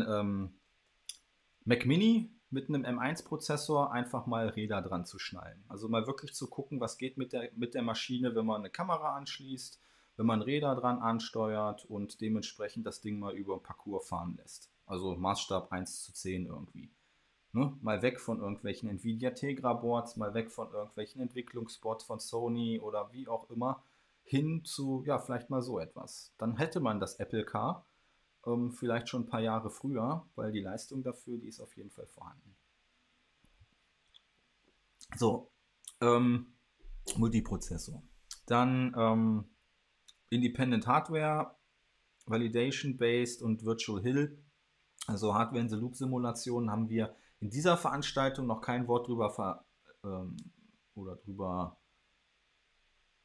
ähm, Mac Mini mit einem M eins Prozessor einfach mal Räder dran zu schnallen. Also mal wirklich zu gucken, was geht mit der, mit der Maschine, wenn man eine Kamera anschließt, wenn man Räder dran ansteuert und dementsprechend das Ding mal über einen Parcours fahren lässt. Also Maßstab eins zu zehn irgendwie. Ne? Mal weg von irgendwelchen Nvidia Tegra Boards, mal weg von irgendwelchen Entwicklungsboards von Sony oder wie auch immer, hin zu, ja, vielleicht mal so etwas. Dann hätte man das Apple Car. Vielleicht schon ein paar Jahre früher, weil die Leistung dafür, die ist auf jeden Fall vorhanden. So, ähm, Multiprozessor. Dann ähm, Independent Hardware, Validation-Based und Virtual Hill, also Hardware-in-the-Loop-Simulationen, haben wir in dieser Veranstaltung noch kein Wort drüber ver ähm, oder drüber.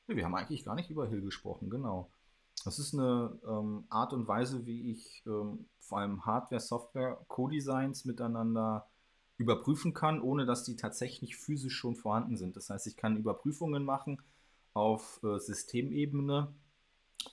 Nee, wir haben eigentlich gar nicht über Hill gesprochen, genau. Das ist eine ähm, Art und Weise, wie ich ähm, vor allem Hardware, Software, Co-Designs miteinander überprüfen kann, ohne dass die tatsächlich physisch schon vorhanden sind. Das heißt, ich kann Überprüfungen machen auf äh, Systemebene,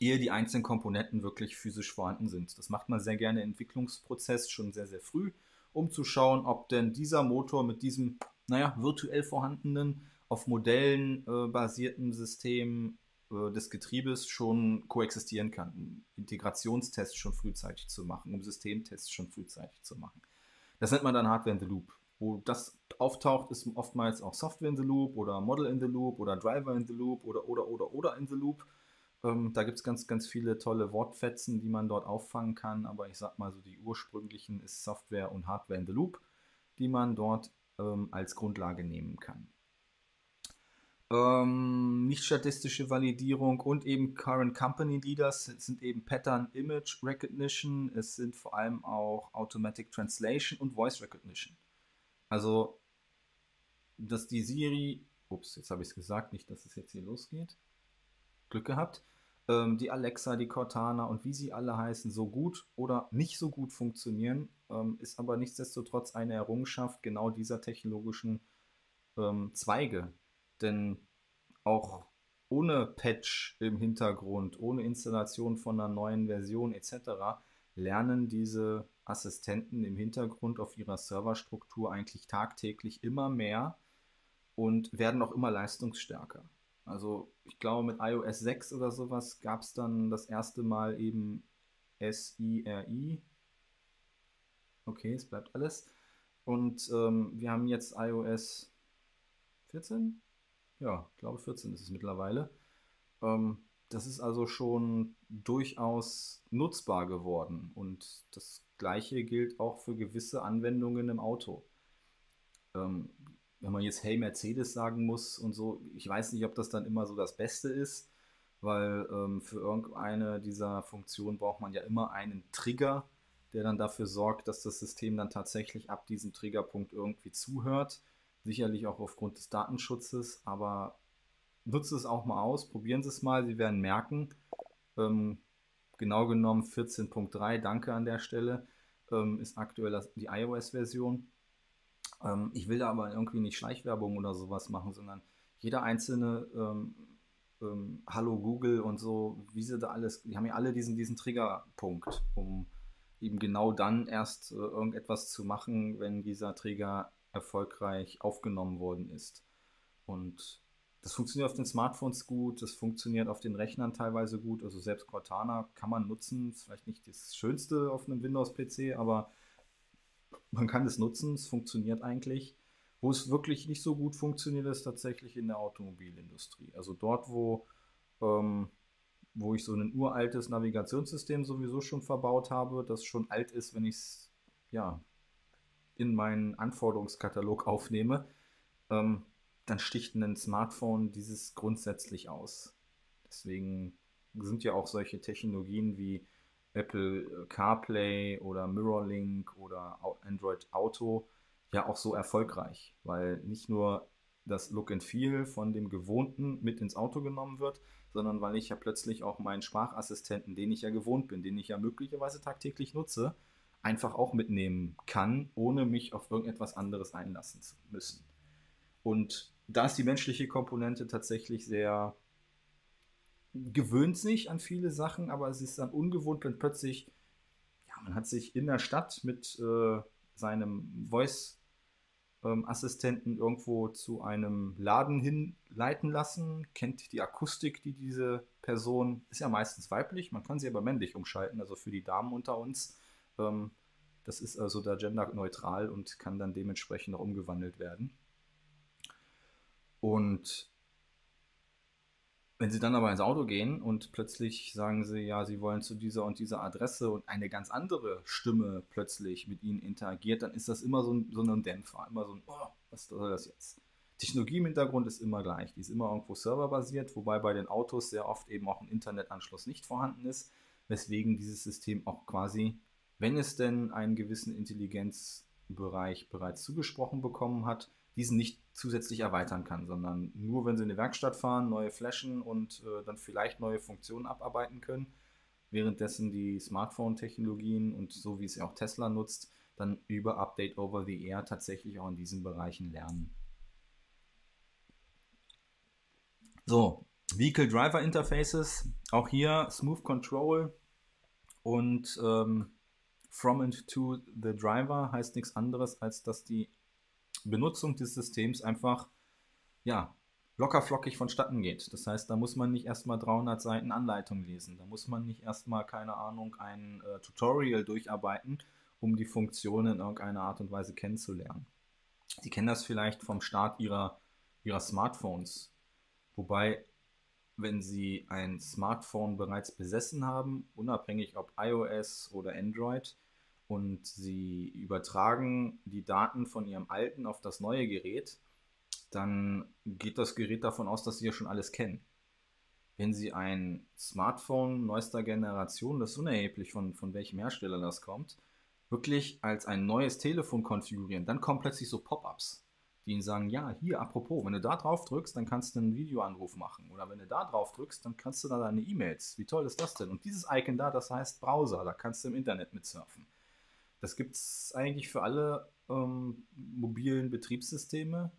ehe die einzelnen Komponenten wirklich physisch vorhanden sind. Das macht man sehr gerne im Entwicklungsprozess schon sehr, sehr früh, um zu schauen, ob denn dieser Motor mit diesem, naja, virtuell vorhandenen, auf Modellen äh, basierten System des Getriebes schon koexistieren kann, um Integrationstests schon frühzeitig zu machen, um Systemtests schon frühzeitig zu machen. Das nennt man dann Hardware in the Loop. Wo das auftaucht, ist oftmals auch Software in the Loop oder Model in the Loop oder Driver in the Loop oder oder oder oder in the Loop. Ähm, da gibt es ganz, ganz viele tolle Wortfetzen, die man dort auffangen kann, aber ich sag mal so, die ursprünglichen ist Software und Hardware in the Loop, die man dort ähm, als Grundlage nehmen kann. Ähm, nicht-statistische Validierung und eben Current Company Leaders sind eben Pattern Image Recognition, es sind vor allem auch Automatic Translation und Voice Recognition. Also, dass die Siri, ups, jetzt habe ich es gesagt, nicht, dass es jetzt hier losgeht, Glück gehabt, ähm, die Alexa, die Cortana und wie sie alle heißen, so gut oder nicht so gut funktionieren, ähm, ist aber nichtsdestotrotz eine Errungenschaft genau dieser technologischen ähm, Zweige. Denn auch ohne Patch im Hintergrund, ohne Installation von einer neuen Version et cetera lernen diese Assistenten im Hintergrund auf ihrer Serverstruktur eigentlich tagtäglich immer mehr und werden auch immer leistungsstärker. Also ich glaube, mit i O S sechs oder sowas gab es dann das erste Mal eben S I R I. Okay, es bleibt alles. Und ähm, wir haben jetzt i O S vierzehn? Ja, ich glaube vierzehn ist es mittlerweile. Ähm, Das ist also schon durchaus nutzbar geworden. Und das Gleiche gilt auch für gewisse Anwendungen im Auto. Ähm, wenn man jetzt Hey Mercedes sagen muss und so, ich weiß nicht, ob das dann immer so das Beste ist, weil ähm, für irgendeine dieser Funktionen braucht man ja immer einen Trigger, der dann dafür sorgt, dass das System dann tatsächlich ab diesem Triggerpunkt irgendwie zuhört. Sicherlich auch aufgrund des Datenschutzes, aber nutzt es auch mal aus, probieren Sie es mal, Sie werden merken, ähm, genau genommen vierzehn Punkt drei, danke an der Stelle, ähm, ist aktuell die iOS-Version. Ähm, ich will da aber irgendwie nicht Schleichwerbung oder sowas machen, sondern jeder einzelne ähm, ähm, Hallo Google und so, wie sie da alles, die haben ja alle diesen, diesen Triggerpunkt, um eben genau dann erst äh, irgendetwas zu machen, wenn dieser Trigger erfolgreich aufgenommen worden ist. Und das funktioniert auf den Smartphones gut, das funktioniert auf den Rechnern teilweise gut, also selbst Cortana kann man nutzen, ist vielleicht nicht das Schönste auf einem Windows-P C, aber man kann es nutzen, es funktioniert eigentlich. Wo es wirklich nicht so gut funktioniert, ist tatsächlich in der Automobilindustrie. Also dort, wo, ähm, wo ich so ein uraltes Navigationssystem sowieso schon verbaut habe, das schon alt ist, wenn ich es ja, in meinen Anforderungskatalog aufnehme, ähm, dann sticht ein Smartphone dieses grundsätzlich aus. Deswegen sind ja auch solche Technologien wie Apple CarPlay oder Mirrorlink oder Android Auto ja auch so erfolgreich, weil nicht nur das Look and Feel von dem Gewohnten mit ins Auto genommen wird, sondern weil ich ja plötzlich auch meinen Sprachassistenten, den ich ja gewohnt bin, den ich ja möglicherweise tagtäglich nutze, einfach auch mitnehmen kann, ohne mich auf irgendetwas anderes einlassen zu müssen. Und da ist die menschliche Komponente tatsächlich sehr, gewöhnt sich an viele Sachen, aber es ist dann ungewohnt, wenn plötzlich, ja, man hat sich in der Stadt mit äh, seinem Voice-Assistenten ähm, irgendwo zu einem Laden hinleiten lassen, kennt die Akustik, die diese Person, ist ja meistens weiblich, man kann sie aber männlich umschalten, also für die Damen unter uns, ähm, das ist also da genderneutral und kann dann dementsprechend auch umgewandelt werden. Und wenn Sie dann aber ins Auto gehen und plötzlich sagen Sie, ja, Sie wollen zu dieser und dieser Adresse und eine ganz andere Stimme plötzlich mit Ihnen interagiert, dann ist das immer so ein, so ein Dämpfer, immer so ein, oh, was soll das jetzt? Technologie im Hintergrund ist immer gleich, die ist immer irgendwo serverbasiert, wobei bei den Autos sehr oft eben auch ein Internetanschluss nicht vorhanden ist, weswegen dieses System auch quasi, wenn es denn einen gewissen Intelligenzbereich bereits zugesprochen bekommen hat, diesen nicht zusätzlich erweitern kann, sondern nur, wenn sie in die Werkstatt fahren, neue Flaschen und äh, dann vielleicht neue Funktionen abarbeiten können, währenddessen die Smartphone-Technologien und so, wie es ja auch Tesla nutzt, dann über Update over the Air tatsächlich auch in diesen Bereichen lernen. So, Vehicle Driver Interfaces, auch hier Smooth Control und ähm, From and to the Driver heißt nichts anderes, als dass die Benutzung des Systems einfach ja, lockerflockig vonstatten geht. Das heißt, da muss man nicht erstmal dreihundert Seiten Anleitung lesen. Da muss man nicht erstmal, keine Ahnung, ein äh, Tutorial durcharbeiten, um die Funktionen in irgendeiner Art und Weise kennenzulernen. Sie kennen das vielleicht vom Start ihrer, ihrer Smartphones. Wobei, wenn Sie ein Smartphone bereits besessen haben, unabhängig ob iOS oder Android, und Sie übertragen die Daten von Ihrem alten auf das neue Gerät, dann geht das Gerät davon aus, dass Sie ja schon alles kennen. Wenn Sie ein Smartphone neuester Generation, das ist unerheblich, von, von welchem Hersteller das kommt, wirklich als ein neues Telefon konfigurieren, dann kommen plötzlich so Pop-ups, die Ihnen sagen, ja, hier, apropos, wenn du da drauf drückst, dann kannst du einen Videoanruf machen. Oder wenn du da drauf drückst, dann kannst du da deine E-Mails. Wie toll ist das denn? Und dieses Icon da, das heißt Browser, da kannst du im Internet mit surfen. Das gibt es eigentlich für alle ähm, mobilen Betriebssysteme,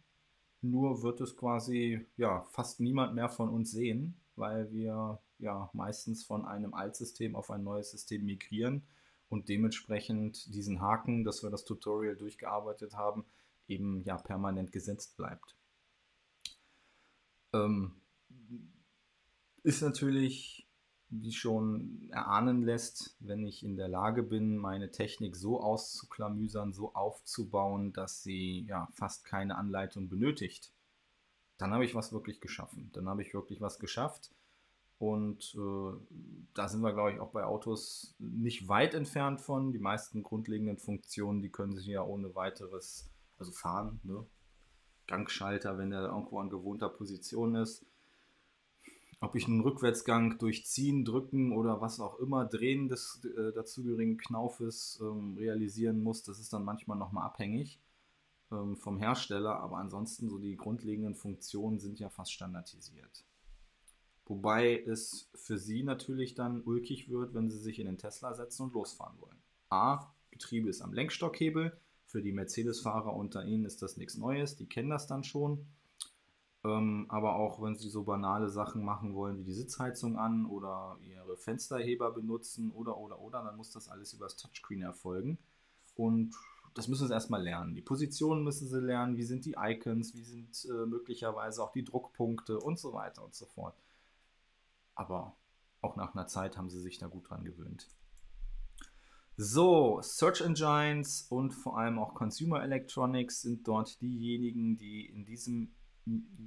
nur wird es quasi ja, fast niemand mehr von uns sehen, weil wir ja meistens von einem Altsystem auf ein neues System migrieren und dementsprechend diesen Haken, dass wir das Tutorial durchgearbeitet haben, eben ja permanent gesetzt bleibt. Ähm, ist natürlich, wie schon erahnen lässt, wenn ich in der Lage bin, meine Technik so auszuklamüsern, so aufzubauen, dass sie ja fast keine Anleitung benötigt, dann habe ich was wirklich geschaffen. Dann habe ich wirklich was geschafft, Und äh, da sind wir, glaube ich, auch bei Autos nicht weit entfernt von. Die meisten grundlegenden Funktionen, die können sich ja ohne weiteres, also fahren, ne? Gangschalter, wenn der irgendwo an gewohnter Position ist. Ob ich einen Rückwärtsgang durchziehen, drücken oder was auch immer, drehen des äh, dazugehörigen Knaufes ähm, realisieren muss, das ist dann manchmal nochmal abhängig ähm, vom Hersteller. Aber ansonsten, so die grundlegenden Funktionen sind ja fast standardisiert. Wobei es für sie natürlich dann ulkig wird, wenn sie sich in den Tesla setzen und losfahren wollen. A, Getriebe ist am Lenkstockhebel. Für die Mercedes-Fahrer unter ihnen ist das nichts Neues, die kennen das dann schon. Ähm, aber auch wenn sie so banale Sachen machen wollen, wie die Sitzheizung an oder ihre Fensterheber benutzen oder, oder, oder, dann muss das alles über das Touchscreen erfolgen. Und das müssen sie erstmal lernen. Die Positionen müssen sie lernen, wie sind die Icons, wie sind äh, möglicherweise auch die Druckpunkte und so weiter und so fort. Aber auch nach einer Zeit haben sie sich da gut dran gewöhnt. So, Search Engines und vor allem auch Consumer Electronics sind dort diejenigen, die in diesem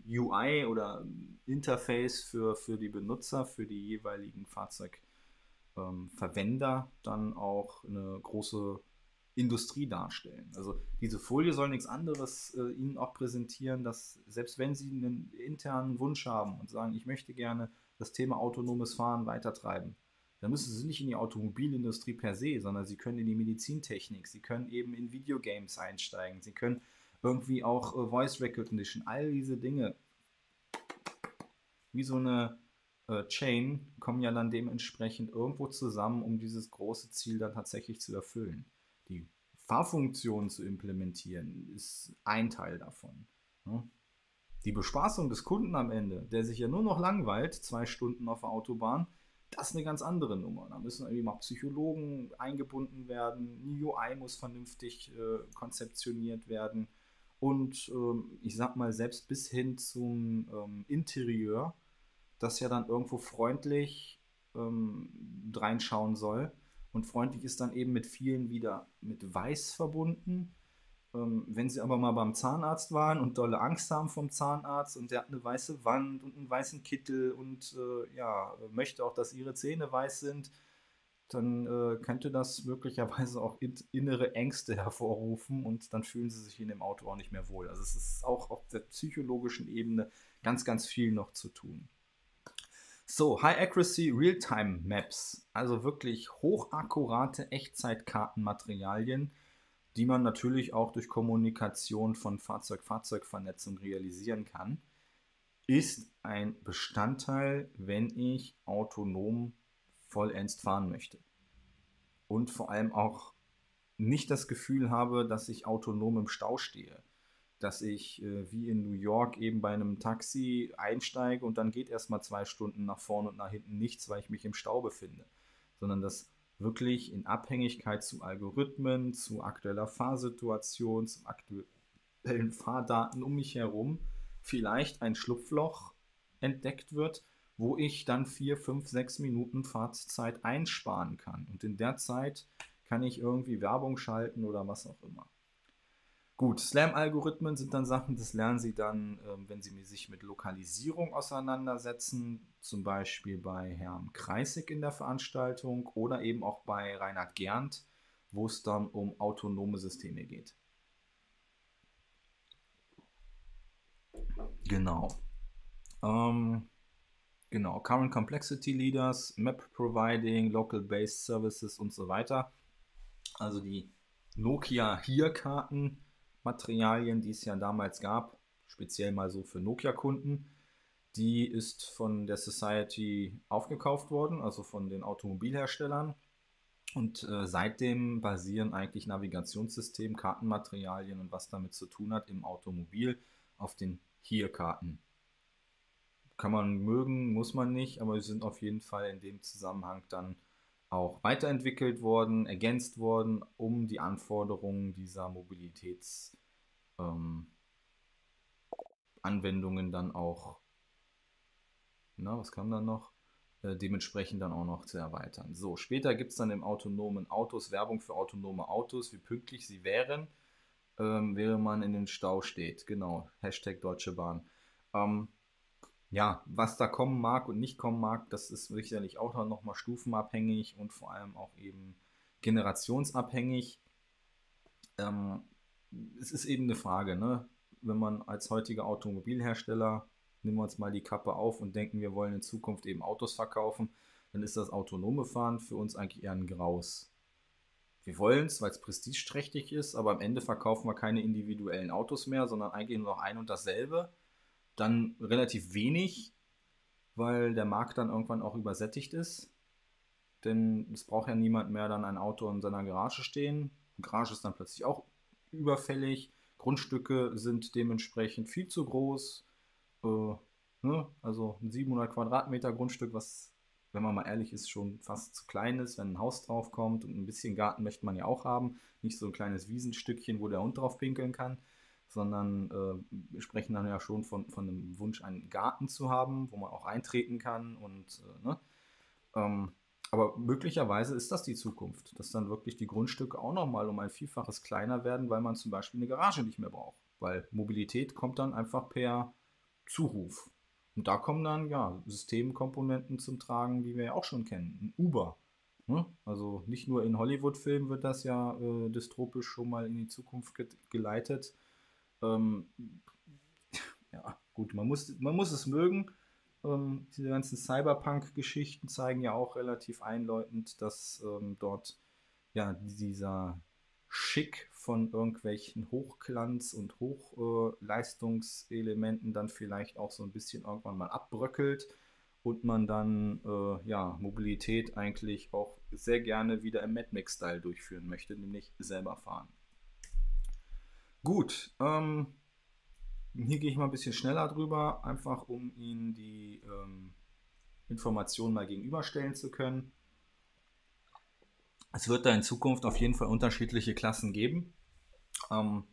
U I oder Interface für, für die Benutzer, für die jeweiligen Fahrzeugverwender ähm, dann auch eine große Industrie darstellen. Also diese Folie soll nichts anderes äh, Ihnen auch präsentieren, dass selbst wenn Sie einen internen Wunsch haben und sagen, ich möchte gerne das Thema autonomes Fahren weitertreiben, dann müssen Sie nicht in die Automobilindustrie per se, sondern Sie können in die Medizintechnik, Sie können eben in Videogames einsteigen, Sie können irgendwie auch äh, Voice Recognition, all diese Dinge, wie so eine äh, Chain, kommen ja dann dementsprechend irgendwo zusammen, um dieses große Ziel dann tatsächlich zu erfüllen. Die Fahrfunktion zu implementieren, ist ein Teil davon. Ne? Die Bespaßung des Kunden am Ende, der sich ja nur noch langweilt, zwei Stunden auf der Autobahn, das ist eine ganz andere Nummer. Da müssen irgendwie mal Psychologen eingebunden werden, die U I muss vernünftig äh, konzeptioniert werden. Und ähm, ich sag mal, selbst bis hin zum ähm, Interieur, das ja dann irgendwo freundlich ähm, reinschauen soll. Und freundlich ist dann eben mit vielen wieder mit Weiß verbunden. Ähm, wenn sie aber mal beim Zahnarzt waren und dolle Angst haben vom Zahnarzt und der hat eine weiße Wand und einen weißen Kittel und äh, ja, möchte auch, dass ihre Zähne weiß sind, dann äh, könnte das möglicherweise auch innere Ängste hervorrufen und dann fühlen sie sich in dem Auto auch nicht mehr wohl. Also es ist auch auf der psychologischen Ebene ganz, ganz viel noch zu tun. So, High-Accuracy Real-Time-Maps, also wirklich hochakkurate Echtzeitkartenmaterialien, die man natürlich auch durch Kommunikation von Fahrzeug-Fahrzeug-Vernetzung realisieren kann, ist ein Bestandteil, wenn ich autonom vollends fahren möchte. Und vor allem auch nicht das Gefühl habe, dass ich autonom im Stau stehe. Dass ich äh, wie in New York eben bei einem Taxi einsteige und dann geht erstmal zwei Stunden nach vorne und nach hinten nichts, weil ich mich im Stau befinde. Sondern dass wirklich in Abhängigkeit zu Algorithmen, zu aktueller Fahrsituation, zu aktuellen Fahrdaten um mich herum vielleicht ein Schlupfloch entdeckt wird, wo ich dann vier, fünf, sechs Minuten Fahrtzeit einsparen kann. Und in der Zeit kann ich irgendwie Werbung schalten oder was auch immer. Gut, Slam-Algorithmen sind dann Sachen, das lernen Sie dann, wenn Sie sich mit Lokalisierung auseinandersetzen, zum Beispiel bei Herrn Kreissig in der Veranstaltung oder eben auch bei Reinhard Gernt, wo es dann um autonome Systeme geht. Genau. Ähm, genau, Current Complexity Leaders, Map Providing, Local-Based Services und so weiter. Also die Nokia-Hier-Karten. Materialien, die es ja damals gab, speziell mal so für Nokia-Kunden, die ist von der Society aufgekauft worden, also von den Automobilherstellern. Und äh, seitdem basieren eigentlich Navigationssystem, Kartenmaterialien und was damit zu tun hat im Automobil auf den Hier-Karten. Kann man mögen, muss man nicht, aber sie sind auf jeden Fall in dem Zusammenhang dann auch weiterentwickelt worden, ergänzt worden, um die Anforderungen dieser Mobilitätsanwendungen ähm, dann auch, na, was kam dann noch, äh, dementsprechend dann auch noch zu erweitern. So, später gibt es dann im autonomen Autos Werbung für autonome Autos, wie pünktlich sie wären, ähm, während man in den Stau steht. Genau, Hashtag Deutsche Bahn. Ähm, ja, was da kommen mag und nicht kommen mag, das ist sicherlich auch dann nochmal stufenabhängig und vor allem auch eben generationsabhängig. Ähm, es ist eben eine Frage, ne? Wenn man als heutiger Automobilhersteller, nehmen wir uns mal die Kappe auf und denken, wir wollen in Zukunft eben Autos verkaufen, dann ist das autonome Fahren für uns eigentlich eher ein Graus. Wir wollen es, weil es prestigeträchtig ist, aber am Ende verkaufen wir keine individuellen Autos mehr, sondern eigentlich nur noch ein und dasselbe. Dann relativ wenig, weil der Markt dann irgendwann auch übersättigt ist. Denn es braucht ja niemand mehr dann ein Auto in seiner Garage stehen. Die Garage ist dann plötzlich auch überfällig. Grundstücke sind dementsprechend viel zu groß. Äh, ne? Also ein siebenhundert Quadratmeter Grundstück, was, wenn man mal ehrlich ist, schon fast zu klein ist, wenn ein Haus drauf kommt. Und ein bisschen Garten möchte man ja auch haben. Nicht so ein kleines Wiesenstückchen, wo der Hund drauf pinkeln kann, sondern äh, wir sprechen dann ja schon von, von einem Wunsch, einen Garten zu haben, wo man auch eintreten kann. Und, äh, ne? ähm, aber möglicherweise ist das die Zukunft, dass dann wirklich die Grundstücke auch nochmal um ein Vielfaches kleiner werden, weil man zum Beispiel eine Garage nicht mehr braucht. Weil Mobilität kommt dann einfach per Zuruf. Und da kommen dann ja Systemkomponenten zum Tragen, die wir ja auch schon kennen. Ein Uber. Ne? Also nicht nur in Hollywood-Filmen wird das ja äh, dystopisch schon mal in die Zukunft ge- geleitet. Ähm, ja, gut, man muss, man muss es mögen. Ähm, diese ganzen Cyberpunk-Geschichten zeigen ja auch relativ einläutend, dass ähm, dort ja dieser Schick von irgendwelchen Hochglanz- und Hochleistungselementen dann vielleicht auch so ein bisschen irgendwann mal abbröckelt und man dann äh, ja Mobilität eigentlich auch sehr gerne wieder im Mad Max-Style durchführen möchte, nämlich selber fahren. Gut, ähm, hier gehe ich mal ein bisschen schneller drüber, einfach um Ihnen die ähm, Informationen mal gegenüberstellen zu können. Es wird da in Zukunft auf jeden Fall unterschiedliche Klassen geben. Ähm,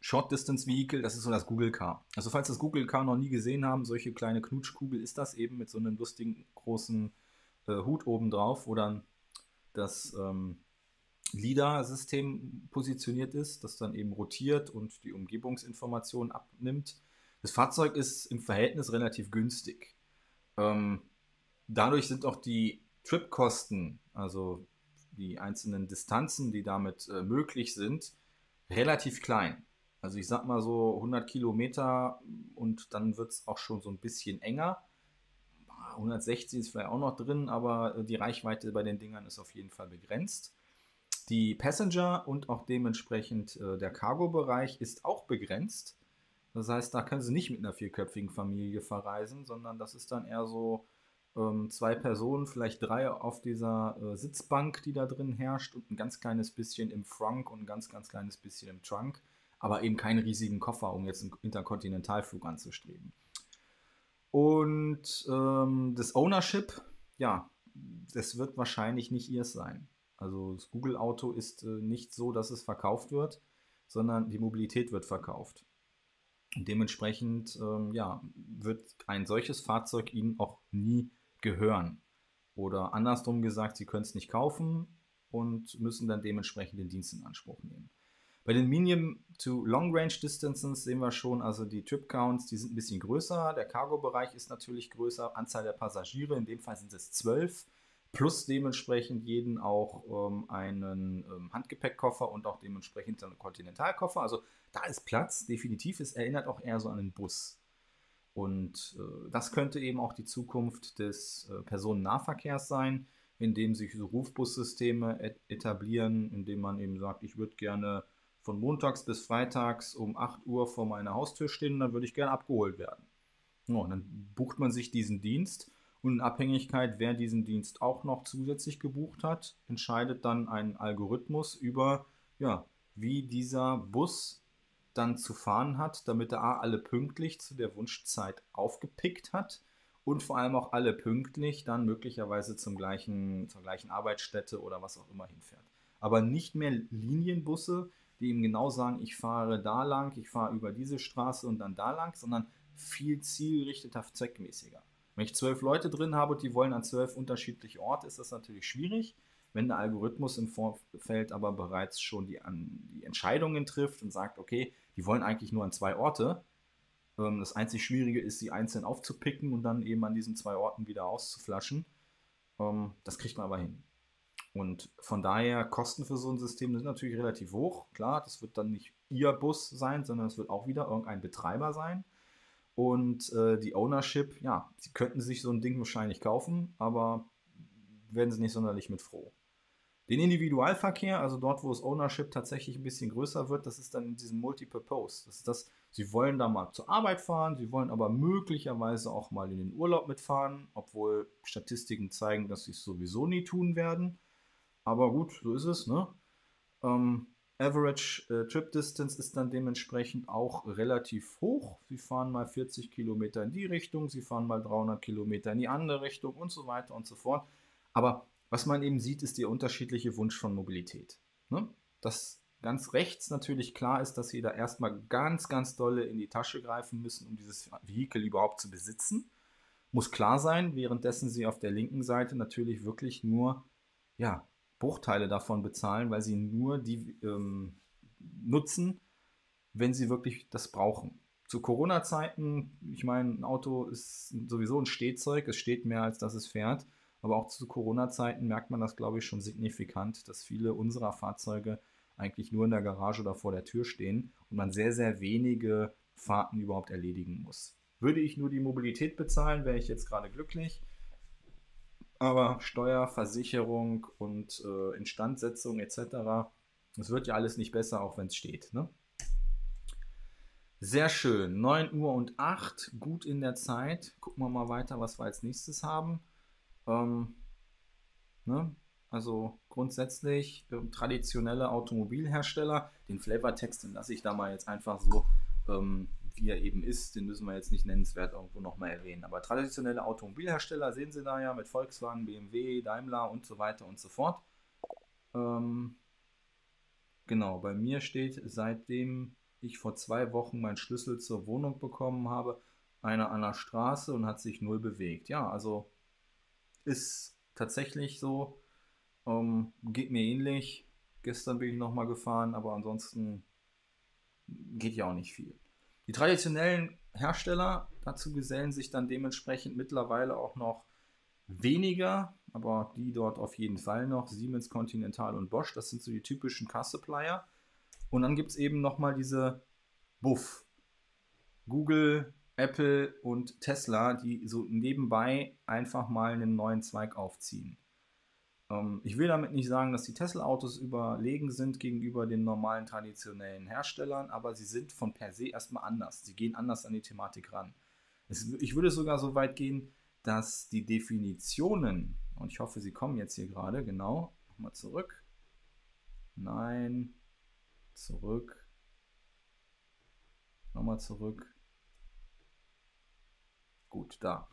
Short Distance Vehicle, das ist so das Google Car. Also falls das Google Car noch nie gesehen haben, solche kleine Knutschkugel ist das eben mit so einem lustigen großen äh, Hut oben drauf, wo dann das Ähm, LIDAR-System positioniert ist, das dann eben rotiert und die Umgebungsinformationen abnimmt. Das Fahrzeug ist im Verhältnis relativ günstig. Ähm, dadurch sind auch die Tripkosten, also die einzelnen Distanzen, die damit äh, möglich sind, relativ klein. Also ich sag mal so hundert Kilometer und dann wird es auch schon so ein bisschen enger. hundertsechzig ist vielleicht auch noch drin, aber die Reichweite bei den Dingern ist auf jeden Fall begrenzt. Die Passenger und auch dementsprechend äh, der Cargo-Bereich ist auch begrenzt. Das heißt, da können Sie nicht mit einer vierköpfigen Familie verreisen, sondern das ist dann eher so ähm, zwei Personen, vielleicht drei auf dieser äh, Sitzbank, die da drin herrscht und ein ganz kleines bisschen im Frunk und ein ganz, ganz kleines bisschen im Trunk, aber eben keinen riesigen Koffer, um jetzt einen Interkontinentalflug anzustreben. Und ähm, das Ownership, ja, das wird wahrscheinlich nicht Ihrs sein. Also das Google-Auto ist äh, nicht so, dass es verkauft wird, sondern die Mobilität wird verkauft. Und dementsprechend ähm, ja, wird ein solches Fahrzeug Ihnen auch nie gehören. Oder andersrum gesagt, Sie können es nicht kaufen und müssen dann dementsprechend den Dienst in Anspruch nehmen. Bei den Medium to Long Range Distances sehen wir schon, also die Trip Counts, die sind ein bisschen größer. Der Cargo-Bereich ist natürlich größer, Anzahl der Passagiere, in dem Fall sind es zwölf. Plus dementsprechend jeden auch ähm, einen ähm, Handgepäckkoffer und auch dementsprechend einen Kontinentalkoffer. Also da ist Platz, definitiv. Es erinnert auch eher so an einen Bus. Und äh, das könnte eben auch die Zukunft des äh, Personennahverkehrs sein, indem sich so Rufbussysteme et- etablieren, indem man eben sagt, ich würde gerne von montags bis freitags um acht Uhr vor meiner Haustür stehen und dann würde ich gerne abgeholt werden. No, und dann bucht man sich diesen Dienst. Und in Abhängigkeit, wer diesen Dienst auch noch zusätzlich gebucht hat, entscheidet dann ein Algorithmus über, ja, wie dieser Bus dann zu fahren hat, damit er A, alle pünktlich zu der Wunschzeit aufgepickt hat und vor allem auch alle pünktlich dann möglicherweise zum gleichen, zur gleichen Arbeitsstätte oder was auch immer hinfährt. Aber nicht mehr Linienbusse, die ihm genau sagen, ich fahre da lang, ich fahre über diese Straße und dann da lang, sondern viel zielgerichteter, zweckmäßiger. Wenn ich zwölf Leute drin habe und die wollen an zwölf unterschiedliche Orte, ist das natürlich schwierig. Wenn der Algorithmus im Vorfeld aber bereits schon die, an, die Entscheidungen trifft und sagt, okay, die wollen eigentlich nur an zwei Orte, Ähm, das einzig Schwierige ist, sie einzeln aufzupicken und dann eben an diesen zwei Orten wieder auszuflaschen. Ähm, das kriegt man aber hin. Und von daher, Kosten für so ein System sind natürlich relativ hoch. Klar, das wird dann nicht ihr Bus sein, sondern es wird auch wieder irgendein Betreiber sein. Und äh, die Ownership, ja, sie könnten sich so ein Ding wahrscheinlich kaufen, aber werden sie nicht sonderlich mit froh. Den Individualverkehr, also dort, wo das Ownership tatsächlich ein bisschen größer wird, das ist dann in diesem Multipurpose. Das ist das, sie wollen da mal zur Arbeit fahren, sie wollen aber möglicherweise auch mal in den Urlaub mitfahren, obwohl Statistiken zeigen, dass sie es sowieso nie tun werden. Aber gut, so ist es, ne? Ähm, Average äh, Trip Distance ist dann dementsprechend auch relativ hoch. Sie fahren mal vierzig Kilometer in die Richtung, sie fahren mal dreihundert Kilometer in die andere Richtung und so weiter und so fort. Aber was man eben sieht, ist der unterschiedliche Wunsch von Mobilität. Ne? Dass ganz rechts natürlich klar ist, dass sie da erstmal ganz, ganz dolle in die Tasche greifen müssen, um dieses Vehikel überhaupt zu besitzen. Muss klar sein, währenddessen sie auf der linken Seite natürlich wirklich nur, ja, Bruchteile davon bezahlen, weil sie nur die ähm, nutzen, wenn sie wirklich das brauchen. Zu Corona-Zeiten, ich meine, ein Auto ist sowieso ein Stehzeug, es steht mehr, als dass es fährt, aber auch zu Corona-Zeiten merkt man das, glaube ich, schon signifikant, dass viele unserer Fahrzeuge eigentlich nur in der Garage oder vor der Tür stehen und man sehr, sehr wenige Fahrten überhaupt erledigen muss. Würde ich nur die Mobilität bezahlen, wäre ich jetzt gerade glücklich. Aber Steuer, Versicherung und äh, Instandsetzung et cetera, es wird ja alles nicht besser, auch wenn es steht. Ne? Sehr schön, neun Uhr und acht, gut in der Zeit. Gucken wir mal weiter, was wir als nächstes haben. Ähm, ne? Also grundsätzlich ähm, traditionelle Automobilhersteller. Den Flavortext, den lasse ich da mal jetzt einfach so, ähm, wie er eben ist, den müssen wir jetzt nicht nennenswert irgendwo nochmal erwähnen. Aber traditionelle Automobilhersteller sehen Sie da ja mit Volkswagen, B M W, Daimler und so weiter und so fort. Ähm, genau, bei mir steht, seitdem ich vor zwei Wochen meinen Schlüssel zur Wohnung bekommen habe, einer an der Straße und hat sich null bewegt. Ja, also ist tatsächlich so, ähm, geht mir ähnlich. Gestern bin ich nochmal gefahren, aber ansonsten geht ja auch nicht viel. Die traditionellen Hersteller, dazu gesellen sich dann dementsprechend mittlerweile auch noch weniger, aber die dort auf jeden Fall noch, Siemens, Continental und Bosch, das sind so die typischen Car-Supplier. Und dann gibt es eben nochmal diese Buff, Google, Apple und Tesla, die so nebenbei einfach mal einen neuen Zweig aufziehen. Ähm, ich will damit nicht sagen, dass die Tesla-Autos überlegen sind gegenüber den normalen traditionellen Herstellern, aber sie sind von per se erstmal anders. Sie gehen anders an die Thematik ran. Es, ich würde sogar so weit gehen, dass die Definitionen, und ich hoffe, sie kommen jetzt hier gerade, genau, nochmal zurück. Nein, zurück. Nochmal zurück. Gut, da.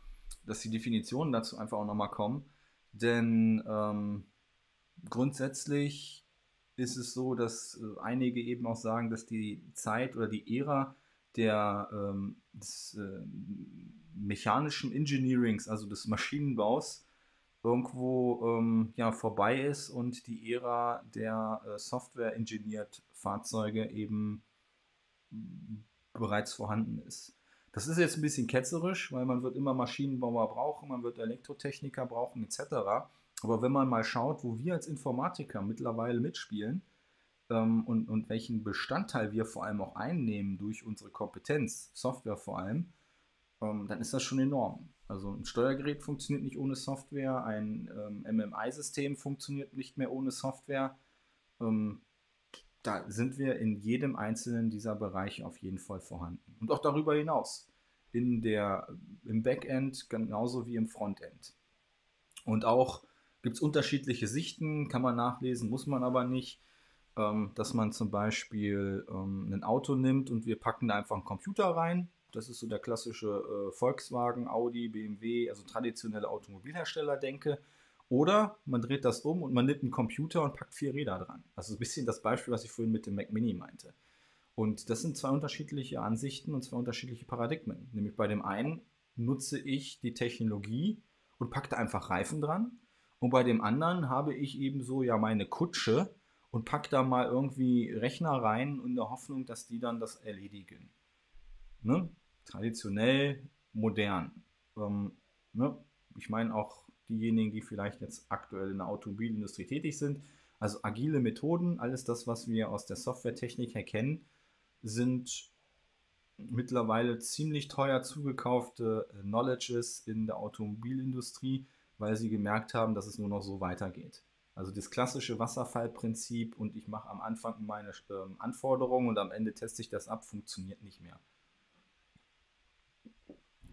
Dass die Definitionen dazu einfach auch nochmal kommen. Denn ähm, grundsätzlich ist es so, dass äh, einige eben auch sagen, dass die Zeit oder die Ära der, ähm, des äh, mechanischen Engineerings, also des Maschinenbaus, irgendwo ähm, ja, vorbei ist und die Ära der äh, Software-engineert Fahrzeuge eben bereits vorhanden ist. Das ist jetzt ein bisschen ketzerisch, weil man wird immer Maschinenbauer brauchen, man wird Elektrotechniker brauchen et cetera. Aber wenn man mal schaut, wo wir als Informatiker mittlerweile mitspielen ähm, und, und welchen Bestandteil wir vor allem auch einnehmen durch unsere Kompetenz, Software vor allem, ähm, dann ist das schon enorm. Also ein Steuergerät funktioniert nicht ohne Software, ein ähm, M M I-System funktioniert nicht mehr ohne Software. Ähm, Da sind wir in jedem einzelnen dieser Bereiche auf jeden Fall vorhanden. Und auch darüber hinaus. In der, im Backend genauso wie im Frontend. Und auch gibt es unterschiedliche Sichten, kann man nachlesen, muss man aber nicht. Ähm, dass man zum Beispiel ähm, ein Auto nimmt und wir packen da einfach einen Computer rein. Das ist so der klassische äh, Volkswagen, Audi, B M W, also traditionelle Automobilhersteller, denke. Oder man dreht das um und man nimmt einen Computer und packt vier Räder dran. Also ein bisschen das Beispiel, was ich vorhin mit dem Mac Mini meinte. Und das sind zwei unterschiedliche Ansichten und zwei unterschiedliche Paradigmen. Nämlich bei dem einen nutze ich die Technologie und packe da einfach Reifen dran. Und bei dem anderen habe ich eben so ja meine Kutsche und packe da mal irgendwie Rechner rein in der Hoffnung, dass die dann das erledigen. Ne? traditionell, modern. Ähm, ne? Ich meine auch diejenigen, die vielleicht jetzt aktuell in der Automobilindustrie tätig sind. Also agile Methoden, alles das, was wir aus der Softwaretechnik her kennen, sind mittlerweile ziemlich teuer zugekaufte Knowledges in der Automobilindustrie, weil sie gemerkt haben, dass es nur noch so weitergeht. Also das klassische Wasserfallprinzip und ich mache am Anfang meine Anforderungen und am Ende teste ich das ab, funktioniert nicht mehr.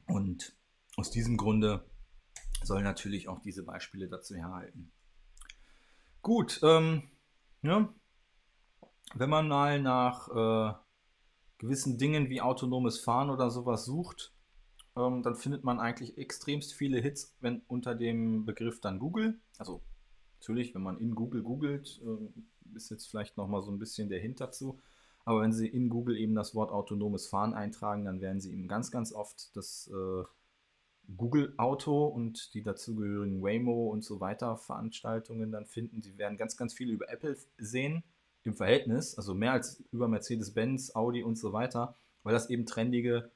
Und aus diesem Grunde sollen natürlich auch diese Beispiele dazu herhalten. Gut, ähm, ja, wenn man mal nach äh, gewissen Dingen wie autonomes Fahren oder sowas sucht, ähm, dann findet man eigentlich extremst viele Hits wenn, unter dem Begriff dann Google. Also natürlich, wenn man in Google googelt, äh, ist jetzt vielleicht nochmal so ein bisschen der Hint dazu. Aber wenn Sie in Google eben das Wort autonomes Fahren eintragen, dann werden Sie eben ganz, ganz oft das äh, Google Auto und die dazugehörigen Waymo und so weiter Veranstaltungen dann finden. Sie werden ganz, ganz viel über Apple sehen im Verhältnis, also mehr als über Mercedes-Benz, Audi und so weiter, weil das eben trendige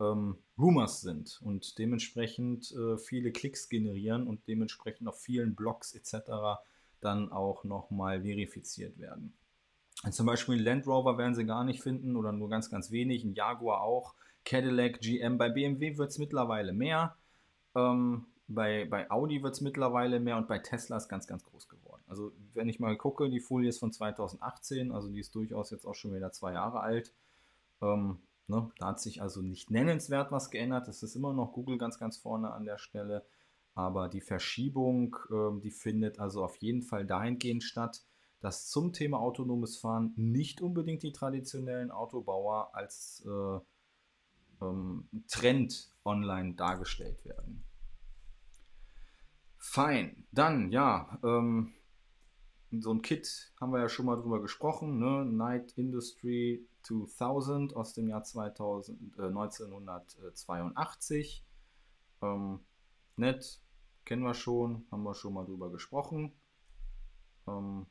ähm, Rumors sind und dementsprechend äh, viele Klicks generieren und dementsprechend auf vielen Blogs et cetera dann auch nochmal verifiziert werden. Und zum Beispiel einen Land Rover werden Sie gar nicht finden oder nur ganz, ganz wenig, ein Jaguar auch. Cadillac, G M, bei B M W wird es mittlerweile mehr, ähm, bei, bei Audi wird es mittlerweile mehr und bei Tesla ist ganz, ganz groß geworden. Also wenn ich mal gucke, die Folie ist von zweitausendachtzehn, also die ist durchaus jetzt auch schon wieder zwei Jahre alt. Ähm, ne? Da hat sich also nicht nennenswert was geändert, es ist immer noch Google ganz, ganz vorne an der Stelle, aber die Verschiebung, ähm, die findet also auf jeden Fall dahingehend statt, dass zum Thema autonomes Fahren nicht unbedingt die traditionellen Autobauer als äh, Trend online dargestellt werden. Fein, dann ja, ähm, so ein Kit haben wir ja schon mal drüber gesprochen, ne? Knight Industry zweitausend aus dem Jahr zweitausend, äh, neunzehnhundertzweiundachtzig. Ähm, nett, kennen wir schon, haben wir schon mal drüber gesprochen. Ähm,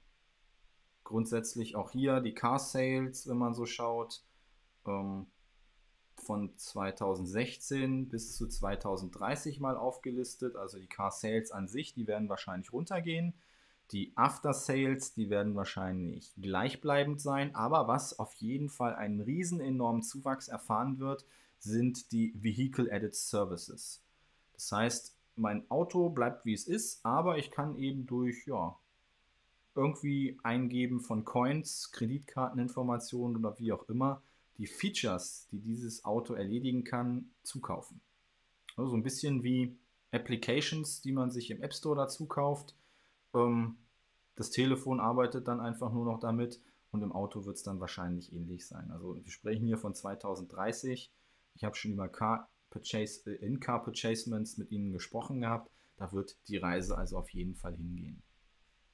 grundsätzlich auch hier die Car Sales, wenn man so schaut. Ähm, von zweitausendsechzehn bis zu zweitausenddreißig mal aufgelistet, also die Car Sales an sich, die werden wahrscheinlich runtergehen, die After Sales, die werden wahrscheinlich gleichbleibend sein, aber was auf jeden Fall einen riesen enormen Zuwachs erfahren wird, sind die Vehicle Added Services. Das heißt, mein Auto bleibt wie es ist, aber ich kann eben durch, ja, irgendwie Eingeben von Coins, Kreditkarteninformationen oder wie auch immer, die Features, die dieses Auto erledigen kann, zukaufen. Also so ein bisschen wie Applications, die man sich im App Store dazu kauft. Das Telefon arbeitet dann einfach nur noch damit und im Auto wird es dann wahrscheinlich ähnlich sein. Also wir sprechen hier von zweitausenddreißig. Ich habe schon über Car Purchase, In-Car Purchasements mit Ihnen gesprochen gehabt. Da wird die Reise also auf jeden Fall hingehen.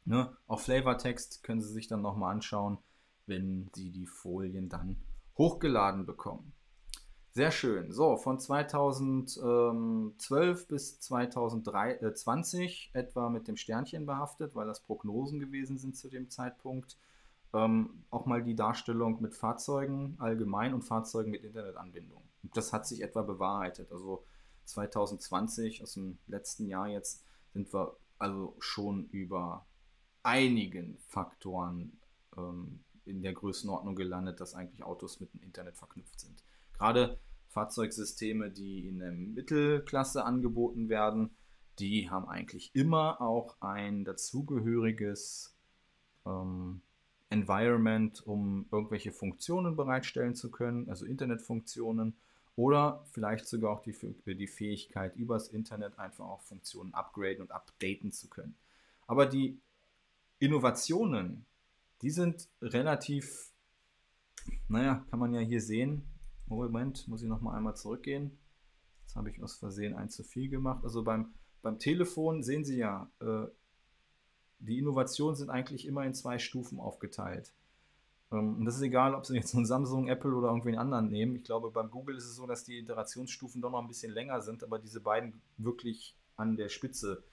Ne? Auch Flavortext können Sie sich dann nochmal anschauen, wenn Sie die Folien dann hochgeladen bekommen. Sehr schön. So, von zweitausendzwölf bis zweitausendzwanzig etwa mit dem Sternchen behaftet, weil das Prognosen gewesen sind zu dem Zeitpunkt. Ähm, auch mal die Darstellung mit Fahrzeugen allgemein und Fahrzeugen mit Internetanbindung. Und das hat sich etwa bewahrheitet. Also zweitausendzwanzig, aus dem letzten Jahr jetzt, sind wir also schon über einigen Faktoren ähm, in der Größenordnung gelandet, dass eigentlich Autos mit dem Internet verknüpft sind. Gerade Fahrzeugsysteme, die in der Mittelklasse angeboten werden, die haben eigentlich immer auch ein dazugehöriges ähm, Environment, um irgendwelche Funktionen bereitstellen zu können, also Internetfunktionen oder vielleicht sogar auch die, die Fähigkeit, übers Internet einfach auch Funktionen upgraden und updaten zu können. Aber die Innovationen, die sind relativ, naja, kann man ja hier sehen. Moment, muss ich nochmal einmal zurückgehen. Jetzt habe ich aus Versehen ein zu viel gemacht. Also beim, beim Telefon sehen Sie ja, äh, die Innovationen sind eigentlich immer in zwei Stufen aufgeteilt. Ähm, und das ist egal, ob Sie jetzt einen Samsung, Apple oder irgendwen anderen nehmen. Ich glaube, beim Google ist es so, dass die Iterationsstufen doch noch ein bisschen länger sind, aber diese beiden wirklich an der Spitze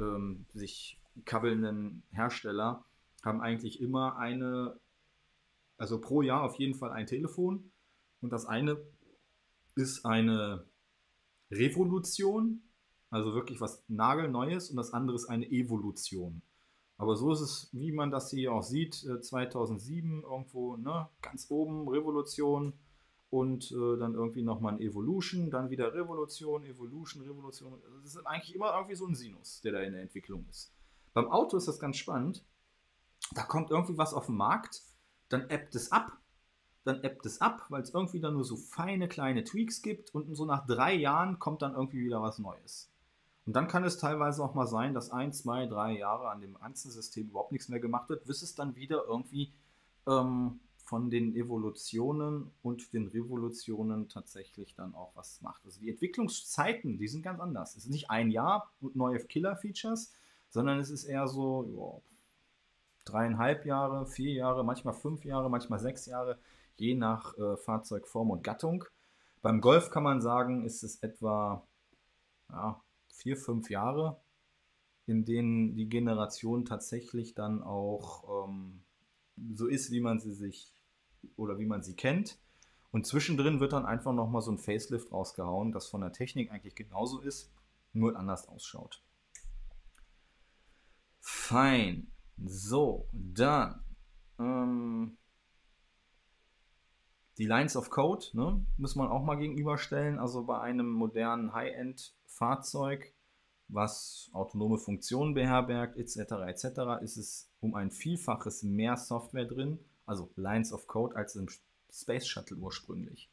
ähm, sich kabbelnden Hersteller haben eigentlich immer eine, also pro Jahr auf jeden Fall ein Telefon und das eine ist eine Revolution, also wirklich was nagelneues, und das andere ist eine Evolution. Aber so ist es, wie man das hier auch sieht, zweitausendsieben irgendwo, ne, ganz oben Revolution und äh, dann irgendwie nochmal ein Evolution, dann wieder Revolution, Evolution, Revolution. Das ist eigentlich immer irgendwie so ein Sinus, der da in der Entwicklung ist. Beim Auto ist das ganz spannend. Da kommt irgendwie was auf den Markt, dann ebbt es ab, dann ebbt es ab, weil es irgendwie dann nur so feine kleine Tweaks gibt, und so nach drei Jahren kommt dann irgendwie wieder was Neues. Und dann kann es teilweise auch mal sein, dass ein, zwei, drei Jahre an dem ganzen System überhaupt nichts mehr gemacht wird, bis es dann wieder irgendwie ähm, von den Evolutionen und den Revolutionen tatsächlich dann auch was macht. Also die Entwicklungszeiten, die sind ganz anders. Es ist nicht ein Jahr und neue Killer-Features, sondern es ist eher so, wow, dreieinhalb Jahre, vier Jahre, manchmal fünf Jahre, manchmal sechs Jahre, je nach äh, Fahrzeugform und Gattung. Beim Golf kann man sagen, ist es etwa, ja, vier, fünf Jahre, in denen die Generation tatsächlich dann auch ähm, so ist, wie man sie sich oder wie man sie kennt. Und zwischendrin wird dann einfach nochmal so ein Facelift rausgehauen, das von der Technik eigentlich genauso ist, nur anders ausschaut. Fein. So, dann ähm, die Lines of Code, ne, muss man auch mal gegenüberstellen. Also bei einem modernen High-End-Fahrzeug, was autonome Funktionen beherbergt, et cetera et cetera, ist es um ein Vielfaches mehr Software drin, also Lines of Code, als im Space Shuttle ursprünglich.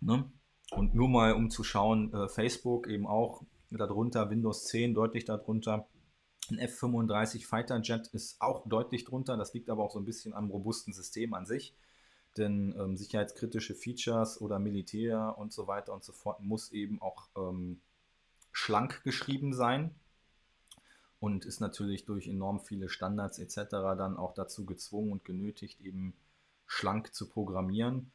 Ne? Und nur mal um zu schauen, äh, Facebook eben auch darunter, Windows zehn deutlich darunter, ein F fünfunddreißig Fighter Jet ist auch deutlich drunter, das liegt aber auch so ein bisschen am robusten System an sich, denn ähm, sicherheitskritische Features oder Militär und so weiter und so fort muss eben auch ähm, schlank geschrieben sein und ist natürlich durch enorm viele Standards et cetera dann auch dazu gezwungen und genötigt, eben schlank zu programmieren.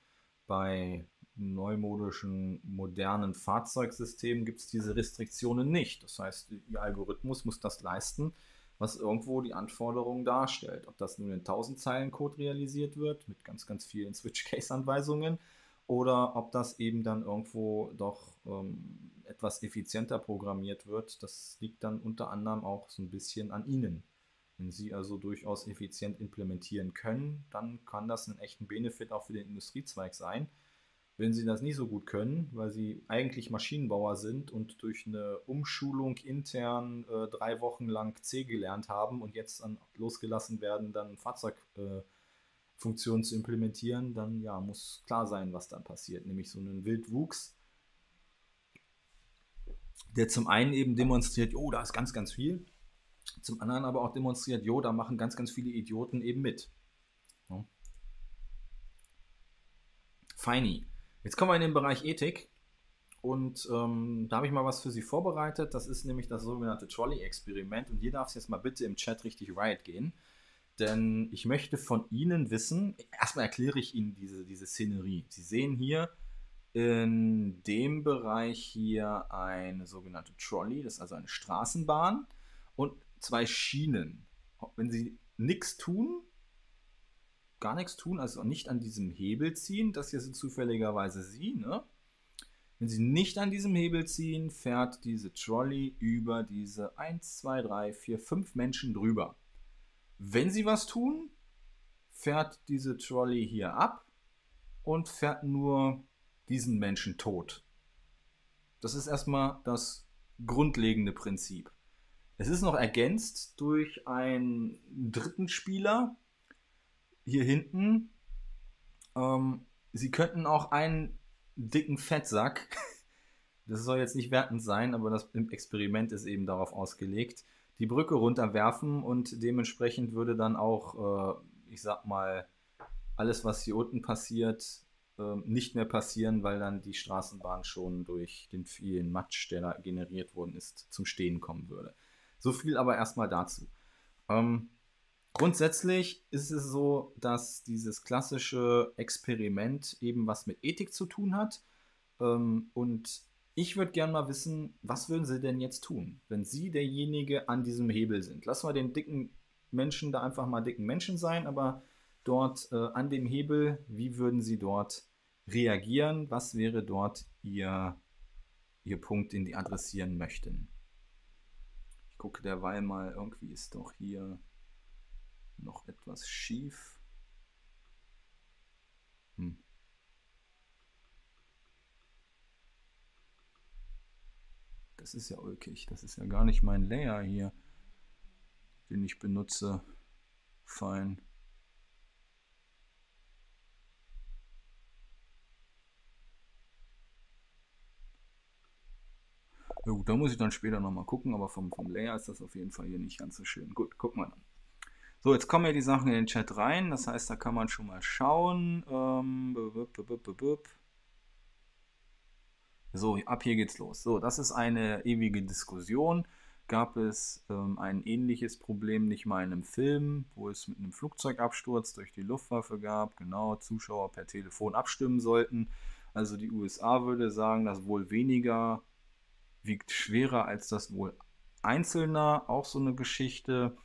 Bei neumodischen, modernen Fahrzeugsystemen gibt es diese Restriktionen nicht. Das heißt, Ihr Algorithmus muss das leisten, was irgendwo die Anforderungen darstellt. Ob das nun in tausend Zeilen Code realisiert wird, mit ganz, ganz vielen Switch-Case-Anweisungen, oder ob das eben dann irgendwo doch ähm, etwas effizienter programmiert wird, das liegt dann unter anderem auch so ein bisschen an Ihnen. Wenn Sie also durchaus effizient implementieren können, dann kann das einen echten Benefit auch für den Industriezweig sein. Wenn Sie das nicht so gut können, weil Sie eigentlich Maschinenbauer sind und durch eine Umschulung intern äh, drei Wochen lang C gelernt haben und jetzt an, losgelassen werden, dann Fahrzeugfunktionen äh, zu implementieren, dann ja, muss klar sein, was dann passiert. Nämlich so einen Wildwuchs, der zum einen eben demonstriert, oh, da ist ganz, ganz viel. Zum anderen aber auch demonstriert, jo, da machen ganz, ganz viele Idioten eben mit. Ja. Feini. Jetzt kommen wir in den Bereich Ethik, und ähm, da habe ich mal was für Sie vorbereitet. Das ist nämlich das sogenannte Trolley-Experiment, und hier darf es jetzt mal bitte im Chat richtig riot gehen, denn ich möchte von Ihnen wissen, erstmal erkläre ich Ihnen diese, diese Szenerie. Sie sehen hier in dem Bereich hier eine sogenannte Trolley, das ist also eine Straßenbahn, und zwei Schienen. Wenn Sie nichts tun, gar nichts tun, also nicht an diesem Hebel ziehen, das hier sind zufälligerweise Sie, ne? Wenn Sie nicht an diesem Hebel ziehen, fährt diese Trolley über diese eins, zwei, drei, vier, fünf Menschen drüber. Wenn Sie was tun, fährt diese Trolley hier ab und fährt nur diesen Menschen tot. Das ist erstmal das grundlegende Prinzip. Es ist noch ergänzt durch einen dritten Spieler, hier hinten, ähm, Sie könnten auch einen dicken Fettsack, das soll jetzt nicht wertend sein, aber das Experiment ist eben darauf ausgelegt, die Brücke runterwerfen, und dementsprechend würde dann auch, äh, ich sag mal, alles, was hier unten passiert, äh, nicht mehr passieren, weil dann die Straßenbahn schon durch den vielen Matsch, der da generiert worden ist, zum Stehen kommen würde. So viel aber erstmal dazu. Ähm, Grundsätzlich ist es so, dass dieses klassische Experiment eben was mit Ethik zu tun hat. Und ich würde gerne mal wissen, was würden Sie denn jetzt tun, wenn Sie derjenige an diesem Hebel sind? Lass mal den dicken Menschen da einfach mal dicken Menschen sein, aber dort äh, an dem Hebel, wie würden Sie dort reagieren? Was wäre dort Ihr, Ihr Punkt, den Sie adressieren möchten? Ich gucke derweil mal, irgendwie ist doch hier noch etwas schief. Hm. Das ist ja ulkig, das ist ja gar nicht mein Layer hier, den ich benutze. Fein. Ja gut, da muss ich dann später nochmal gucken, aber vom, vom Layer ist das auf jeden Fall hier nicht ganz so schön. Gut, gucken wir dann. So, jetzt kommen ja die Sachen in den Chat rein, das heißt, da kann man schon mal schauen. Ähm, bup, bup, bup, bup. So, ab hier geht's los. So, das ist eine ewige Diskussion. Gab es ähm, ein ähnliches Problem nicht mal in einem Film, wo es mit einem Flugzeugabsturz durch die Luftwaffe gab, genau, Zuschauer per Telefon abstimmen sollten. Also die U S A würde sagen, das Wohl weniger wiegt schwerer als das Wohl Einzelner. Auch so eine Geschichte.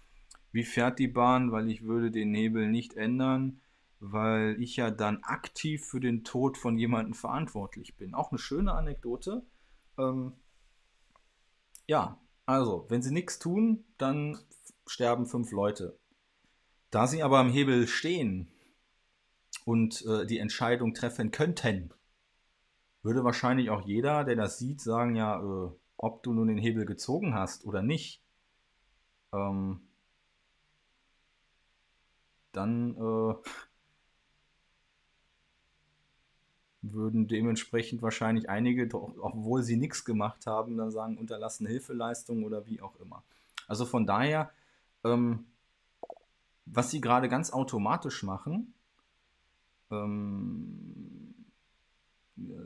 Wie fährt die Bahn? Weil ich würde den Hebel nicht ändern, weil ich ja dann aktiv für den Tod von jemandem verantwortlich bin. Auch eine schöne Anekdote. Ähm, ja, also, wenn sie nichts tun, dann sterben fünf Leute. Da sie aber am Hebel stehen und äh, die Entscheidung treffen könnten, würde wahrscheinlich auch jeder, der das sieht, sagen, ja, äh, ob du nun den Hebel gezogen hast oder nicht, ähm, dann äh, würden dementsprechend wahrscheinlich einige, obwohl sie nichts gemacht haben, dann sagen, unterlassene Hilfeleistung oder wie auch immer. Also von daher, ähm, was sie gerade ganz automatisch machen, ähm,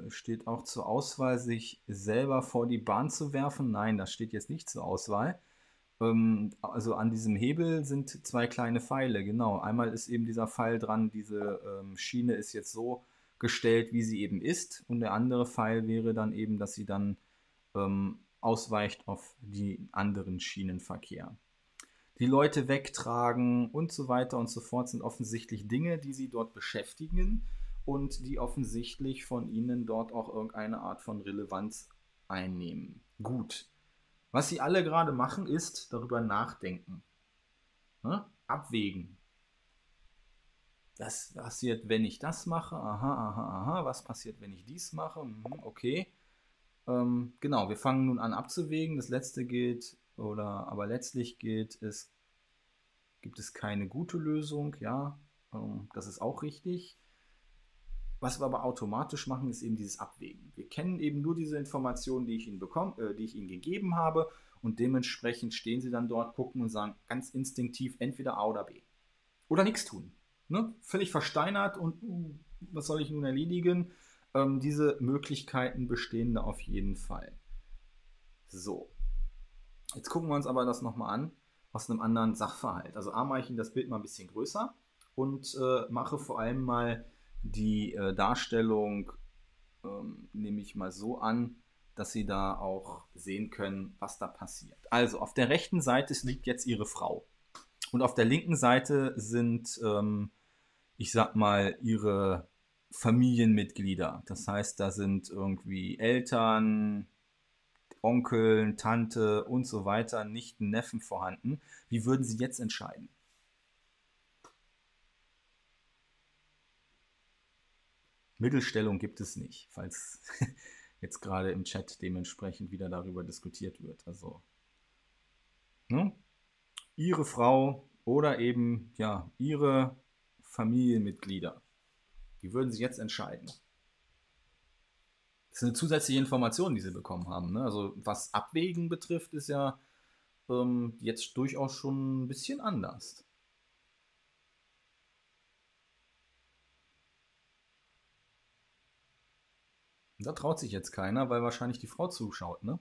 steht auch zur Auswahl, sich selber vor die Bahn zu werfen. Nein, das steht jetzt nicht zur Auswahl. Ähm, also an diesem Hebel sind zwei kleine Pfeile, genau. Einmal ist eben dieser Pfeil dran, diese ähm, Schiene ist jetzt so gestellt, wie sie eben ist, und der andere Pfeil wäre dann eben, dass sie dann ähm, ausweicht auf den anderen Schienenverkehr. Die Leute wegtragen und so weiter und so fort sind offensichtlich Dinge, die sie dort beschäftigen und die offensichtlich von ihnen dort auch irgendeine Art von Relevanz einnehmen. Gut, was sie alle gerade machen, ist darüber nachdenken, ne? Abwägen. Was passiert, wenn ich das mache? Aha, aha, aha. Was passiert, wenn ich dies mache? Okay. Ähm, genau, wir fangen nun an abzuwägen. Das letzte gilt, oder aber letztlich gilt, es gibt es keine gute Lösung. Ja, ähm, das ist auch richtig. Was wir aber automatisch machen, ist eben dieses Abwägen. Wir kennen eben nur diese Informationen, die ich Ihnen bekomme, äh, die ich Ihnen gegeben habe, und dementsprechend stehen Sie dann dort, gucken und sagen ganz instinktiv entweder A oder B. Oder nichts tun. Ne, völlig versteinert und uh, was soll ich nun erledigen? Ähm, diese Möglichkeiten bestehen da auf jeden Fall. So, jetzt gucken wir uns aber das nochmal an aus einem anderen Sachverhalt. Also A, mache ich Ihnen das Bild mal ein bisschen größer und äh, mache vor allem mal die äh, Darstellung, ähm, nehme ich mal so an, dass Sie da auch sehen können, was da passiert. Also auf der rechten Seite liegt jetzt Ihre Frau. Und auf der linken Seite sind, ähm, ich sag mal, ihre Familienmitglieder. Das heißt, da sind irgendwie Eltern, Onkel, Tante und so weiter, Nichten, Neffen vorhanden. Wie würden Sie jetzt entscheiden? Mittelstellung gibt es nicht, falls jetzt gerade im Chat dementsprechend wieder darüber diskutiert wird. Also, ne? Ihre Frau oder eben, ja, Ihre Familienmitglieder. Wie würden Sie jetzt entscheiden? Das ist eine zusätzliche Information, die Sie bekommen haben, ne? Also was Abwägen betrifft, ist ja ähm, jetzt durchaus schon ein bisschen anders. Da traut sich jetzt keiner, weil wahrscheinlich die Frau zuschaut, ne?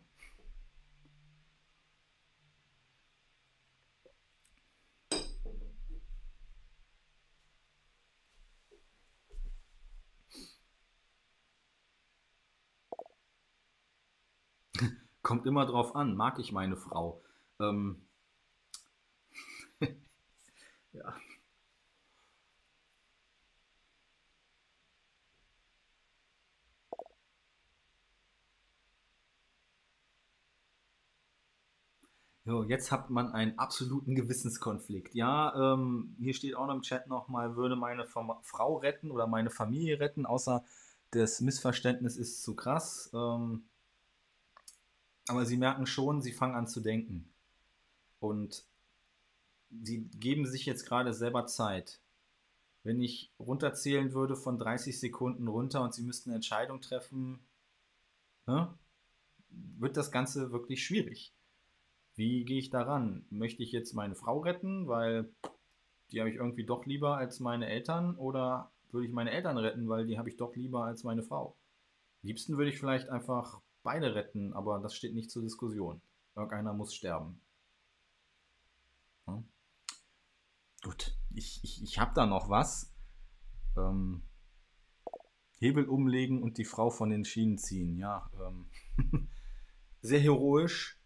Kommt immer drauf an, mag ich meine Frau. Ähm ja. Jo, jetzt hat man einen absoluten Gewissenskonflikt. Ja, ähm, hier steht auch noch im Chat nochmal, würde meine Fam- Frau retten oder meine Familie retten, außer das Missverständnis ist zu krass. Ähm, aber sie merken schon, sie fangen an zu denken. Und sie geben sich jetzt gerade selber Zeit. Wenn ich runterzählen würde von dreißig Sekunden runter und sie müssten eine Entscheidung treffen, ne, wird das Ganze wirklich schwierig. Wie gehe ich daran? Möchte ich jetzt meine Frau retten, weil die habe ich irgendwie doch lieber als meine Eltern? Oder würde ich meine Eltern retten, weil die habe ich doch lieber als meine Frau? Am liebsten würde ich vielleicht einfach beide retten, aber das steht nicht zur Diskussion. Irgendeiner muss sterben. Hm? Gut, ich, ich, ich habe da noch was. Ähm, Hebel umlegen und die Frau von den Schienen ziehen. Ja, ähm, sehr heroisch.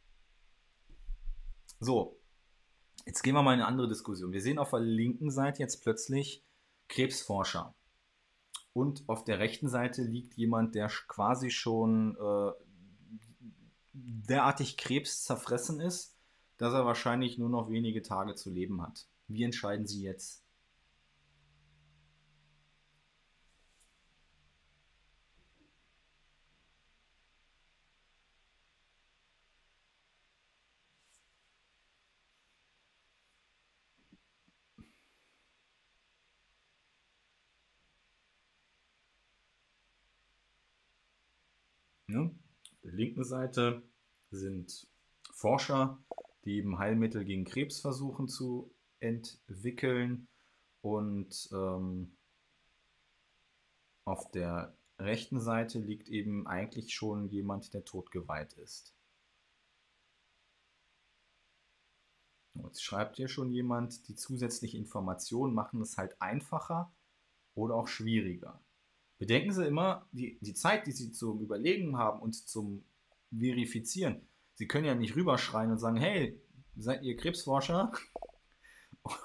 So, jetzt gehen wir mal in eine andere Diskussion. Wir sehen auf der linken Seite jetzt plötzlich Krebsforscher. Und auf der rechten Seite liegt jemand, der quasi schon äh, derartig Krebs zerfressen ist, dass er wahrscheinlich nur noch wenige Tage zu leben hat. Wie entscheiden Sie jetzt? Ne? Auf der linken Seite sind Forscher, die eben Heilmittel gegen Krebs versuchen zu entwickeln, und ähm, auf der rechten Seite liegt eben eigentlich schon jemand, der todgeweiht ist. Jetzt schreibt hier schon jemand, die zusätzlichen Informationen machen es halt einfacher oder auch schwieriger. Bedenken Sie immer, die, die Zeit, die Sie zum Überlegen haben und zum Verifizieren. Sie können ja nicht rüberschreien und sagen, hey, seid ihr Krebsforscher?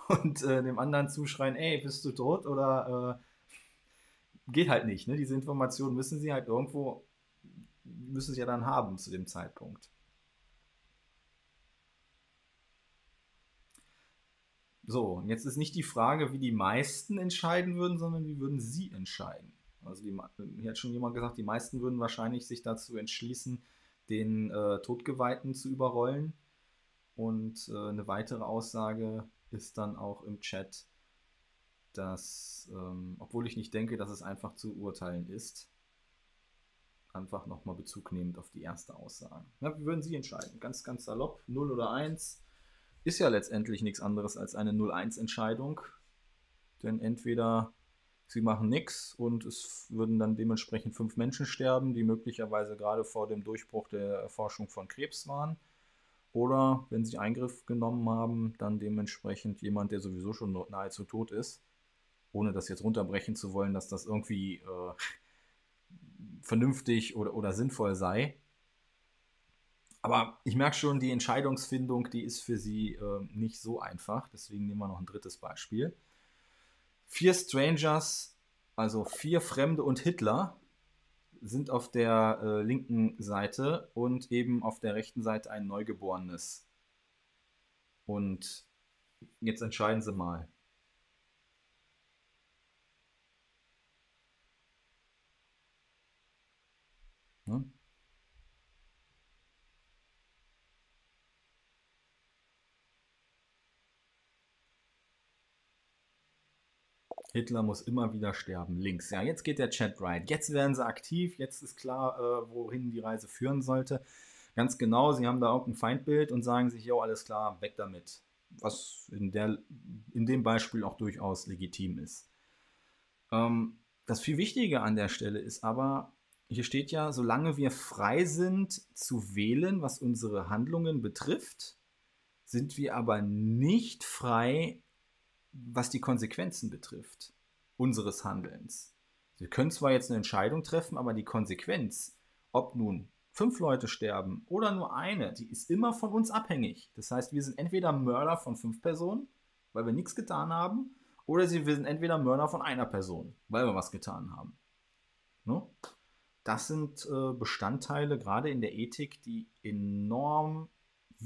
Und äh, dem anderen zuschreien, ey, bist du tot? Oder äh, geht halt nicht. Ne? Diese Informationen müssen Sie halt irgendwo, müssen Sie ja dann haben zu dem Zeitpunkt. So, und jetzt ist nicht die Frage, wie die meisten entscheiden würden, sondern wie würden Sie entscheiden? Also die, hier hat schon jemand gesagt, die meisten würden wahrscheinlich sich dazu entschließen, den äh, Todgeweihten zu überrollen. Und äh, eine weitere Aussage ist dann auch im Chat, dass, ähm, obwohl ich nicht denke, dass es einfach zu urteilen ist, einfach nochmal Bezug nehmend auf die erste Aussage. Ja, wie würden Sie entscheiden? Ganz, ganz salopp, null oder eins. Ist ja letztendlich nichts anderes als eine null eins Entscheidung. Denn entweder Sie machen nichts und es würden dann dementsprechend fünf Menschen sterben, die möglicherweise gerade vor dem Durchbruch der Erforschung von Krebs waren. Oder, wenn sie Eingriff genommen haben, dann dementsprechend jemand, der sowieso schon nahezu tot ist. Ohne das jetzt runterbrechen zu wollen, dass das irgendwie äh, vernünftig oder, oder sinnvoll sei. Aber ich merke schon, die Entscheidungsfindung, die ist für sie äh, nicht so einfach. Deswegen nehmen wir noch ein drittes Beispiel. Vier Strangers, also vier Fremde und Hitler, sind auf der äh, linken Seite und eben auf der rechten Seite ein Neugeborenes. Und jetzt entscheiden Sie mal. Hm? Hitler muss immer wieder sterben. Links. Ja, jetzt geht der Chat right. Jetzt werden sie aktiv. Jetzt ist klar, äh, wohin die Reise führen sollte. Ganz genau, sie haben da auch ein Feindbild und sagen sich, jo, alles klar, weg damit. Was in, der, in dem Beispiel auch durchaus legitim ist. Ähm, das viel Wichtige an der Stelle ist aber, hier steht ja, solange wir frei sind zu wählen, was unsere Handlungen betrifft, sind wir aber nicht frei, was die Konsequenzen betrifft, unseres Handelns. Wir können zwar jetzt eine Entscheidung treffen, aber die Konsequenz, ob nun fünf Leute sterben oder nur eine, die ist immer von uns abhängig. Das heißt, wir sind entweder Mörder von fünf Personen, weil wir nichts getan haben, oder wir sind entweder Mörder von einer Person, weil wir was getan haben. Ne? Das sind Bestandteile, gerade in der Ethik, die enorm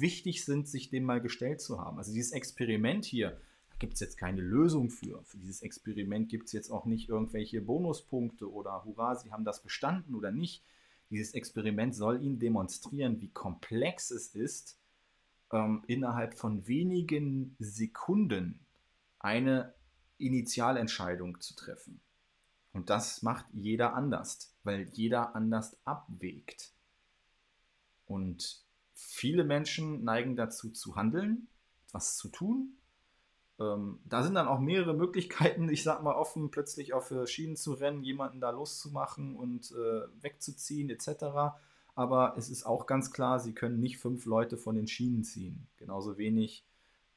wichtig sind, sich dem mal gestellt zu haben. Also dieses Experiment hier, da gibt es jetzt keine Lösung für. Für dieses Experiment gibt es jetzt auch nicht irgendwelche Bonuspunkte oder hurra, Sie haben das bestanden oder nicht. Dieses Experiment soll Ihnen demonstrieren, wie komplex es ist, ähm, innerhalb von wenigen Sekunden eine Initialentscheidung zu treffen. Und das macht jeder anders, weil jeder anders abwägt. Und viele Menschen neigen dazu zu handeln, was zu tun. Ähm, da sind dann auch mehrere Möglichkeiten, ich sag mal offen, plötzlich auf Schienen zu rennen, jemanden da loszumachen und äh, wegzuziehen et cetera. Aber es ist auch ganz klar, sie können nicht fünf Leute von den Schienen ziehen. Genauso wenig,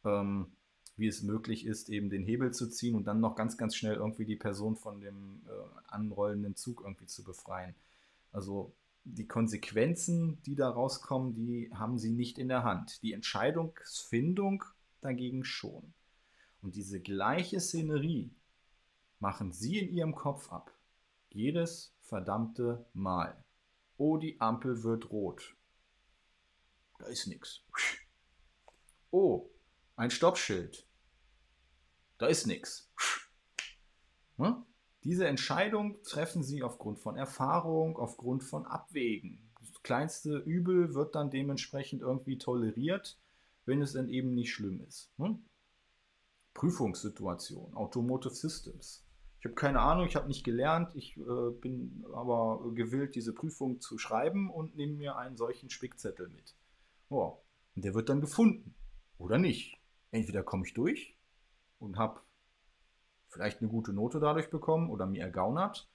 ähm, wie es möglich ist, eben den Hebel zu ziehen und dann noch ganz, ganz schnell irgendwie die Person von dem äh, anrollenden Zug irgendwie zu befreien. Also die Konsequenzen, die da rauskommen, die haben sie nicht in der Hand. Die Entscheidungsfindung dagegen schon. Und diese gleiche Szenerie machen sie in ihrem Kopf ab. Jedes verdammte Mal. Oh, die Ampel wird rot. Da ist nichts. Oh, ein Stoppschild. Da ist nichts. Hm? Diese Entscheidung treffen sie aufgrund von Erfahrung, aufgrund von Abwägen. Das kleinste Übel wird dann dementsprechend irgendwie toleriert, wenn es dann eben nicht schlimm ist. Hm? Prüfungssituation, Automotive Systems. Ich habe keine Ahnung, ich habe nicht gelernt, ich äh, bin aber gewillt, diese Prüfung zu schreiben und nehme mir einen solchen Spickzettel mit. Oh, und der wird dann gefunden oder nicht. Entweder komme ich durch und habe vielleicht eine gute Note dadurch bekommen oder mir ergaunert.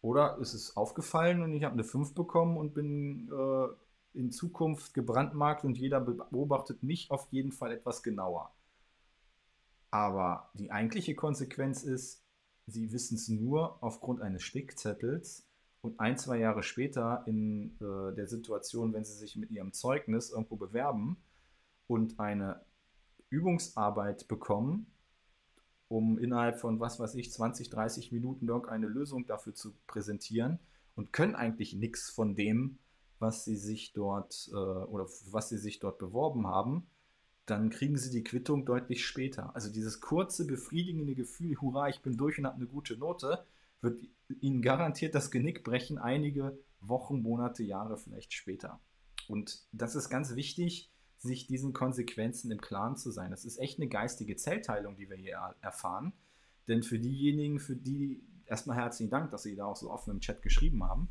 Oder ist es aufgefallen und ich habe eine fünf bekommen und bin äh, in Zukunft gebrandmarkt und jeder beobachtet mich auf jeden Fall etwas genauer. Aber die eigentliche Konsequenz ist, sie wissen es nur aufgrund eines Spickzettels und ein, zwei Jahre später in äh, der Situation, wenn sie sich mit ihrem Zeugnis irgendwo bewerben und eine Übungsarbeit bekommen, um innerhalb von, was weiß ich, zwanzig, dreißig Minuten irgendeine Lösung dafür zu präsentieren und können eigentlich nichts von dem, was sie sich dort äh, oder was sie sich dort beworben haben, dann kriegen sie die Quittung deutlich später. Also dieses kurze, befriedigende Gefühl, hurra, ich bin durch und habe eine gute Note, wird ihnen garantiert das Genick brechen, einige Wochen, Monate, Jahre vielleicht später. Und das ist ganz wichtig, sich diesen Konsequenzen im Klaren zu sein. Das ist echt eine geistige Zellteilung, die wir hier erfahren. Denn für diejenigen, für die, erstmal herzlichen Dank, dass Sie da auch so offen im Chat geschrieben haben,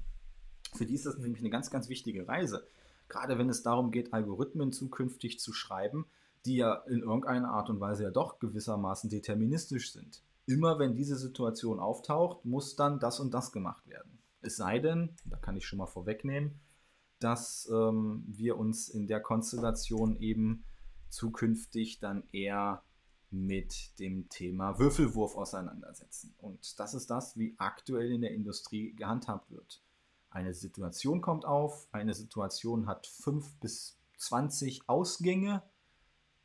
für die ist das nämlich eine ganz, ganz wichtige Reise. Gerade wenn es darum geht, Algorithmen zukünftig zu schreiben, die ja in irgendeiner Art und Weise ja doch gewissermaßen deterministisch sind. Immer wenn diese Situation auftaucht, muss dann das und das gemacht werden. Es sei denn, da kann ich schon mal vorwegnehmen, dass ähm, wir uns in der Konstellation eben zukünftig dann eher mit dem Thema Würfelwurf auseinandersetzen. Und das ist das, wie aktuell in der Industrie gehandhabt wird. Eine Situation kommt auf, eine Situation hat fünf bis zwanzig Ausgänge,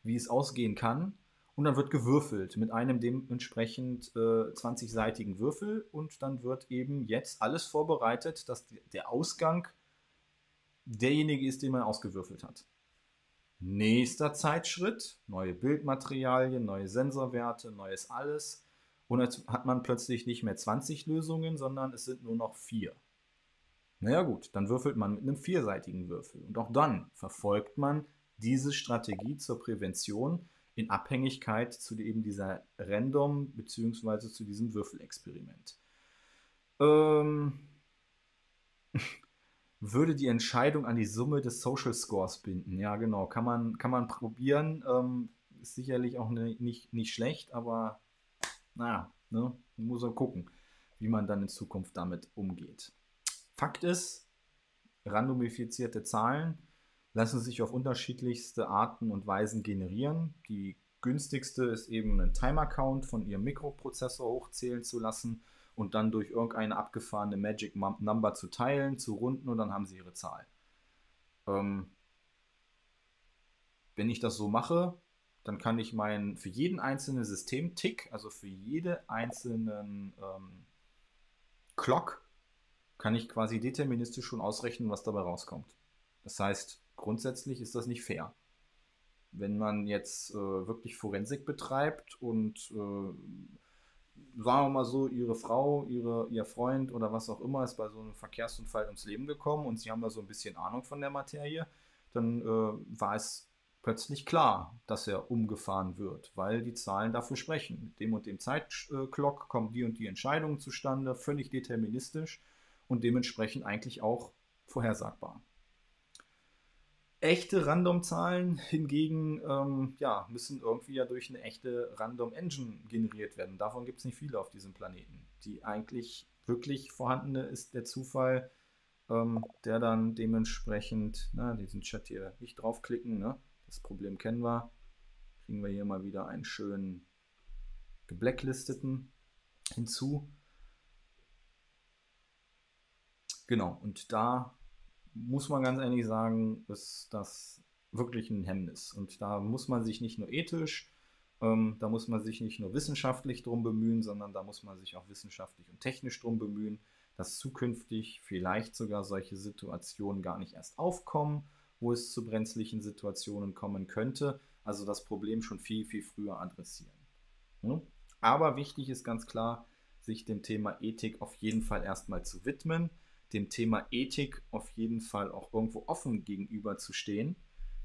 wie es ausgehen kann, und dann wird gewürfelt mit einem dementsprechend äh, zwanzigseitigen Würfel und dann wird eben jetzt alles vorbereitet, dass der Ausgang derjenige ist, den man ausgewürfelt hat. Nächster Zeitschritt, neue Bildmaterialien, neue Sensorwerte, neues alles. Und jetzt hat man plötzlich nicht mehr zwanzig Lösungen, sondern es sind nur noch vier. Naja gut, dann würfelt man mit einem vierseitigen Würfel. Und auch dann verfolgt man diese Strategie zur Prävention in Abhängigkeit zu eben dieser Random- bzw. zu diesem Würfelexperiment. Ähm... würde die Entscheidung an die Summe des Social Scores binden. Ja, genau, kann man, kann man probieren. Ähm, ist sicherlich auch ne, nicht, nicht schlecht, aber naja, ne, muss man gucken, wie man dann in Zukunft damit umgeht. Fakt ist, randomifizierte Zahlen lassen sich auf unterschiedlichste Arten und Weisen generieren. Die günstigste ist eben einen Timer-Count von ihrem Mikroprozessor hochzählen zu lassen und dann durch irgendeine abgefahrene Magic Number zu teilen, zu runden und dann haben sie ihre Zahl. Ähm, wenn ich das so mache, dann kann ich meinen für jeden einzelnen System-Tick, also für jede einzelnen ähm, Clock, kann ich quasi deterministisch schon ausrechnen, was dabei rauskommt. Das heißt, grundsätzlich ist das nicht fair. Wenn man jetzt äh, wirklich Forensik betreibt und äh, sagen wir mal so, ihre Frau, ihre, ihr Freund oder was auch immer ist bei so einem Verkehrsunfall ums Leben gekommen und sie haben da so ein bisschen Ahnung von der Materie, dann äh, war es plötzlich klar, dass er umgefahren wird, weil die Zahlen dafür sprechen. Mit dem und dem Zeitclock kommen die und die Entscheidungen zustande, völlig deterministisch und dementsprechend eigentlich auch vorhersagbar. Echte Random-Zahlen hingegen ähm, ja, müssen irgendwie ja durch eine echte Random-Engine generiert werden. Davon gibt es nicht viele auf diesem Planeten. Die eigentlich wirklich vorhandene ist der Zufall, ähm, der dann dementsprechend, na, diesen Chat hier nicht draufklicken, ne? Das Problem kennen wir. Kriegen wir hier mal wieder einen schönen geblacklisteten hinzu. Genau, und da muss man ganz ehrlich sagen, ist das wirklich ein Hemmnis. Und da muss man sich nicht nur ethisch, ähm, da muss man sich nicht nur wissenschaftlich drum bemühen, sondern da muss man sich auch wissenschaftlich und technisch drum bemühen, dass zukünftig vielleicht sogar solche Situationen gar nicht erst aufkommen, wo es zu brenzlichen Situationen kommen könnte. Also das Problem schon viel, viel früher adressieren. Mhm. Aber wichtig ist ganz klar, sich dem Thema Ethik auf jeden Fall erstmal zu widmen, dem Thema Ethik auf jeden Fall auch irgendwo offen gegenüber zu stehen.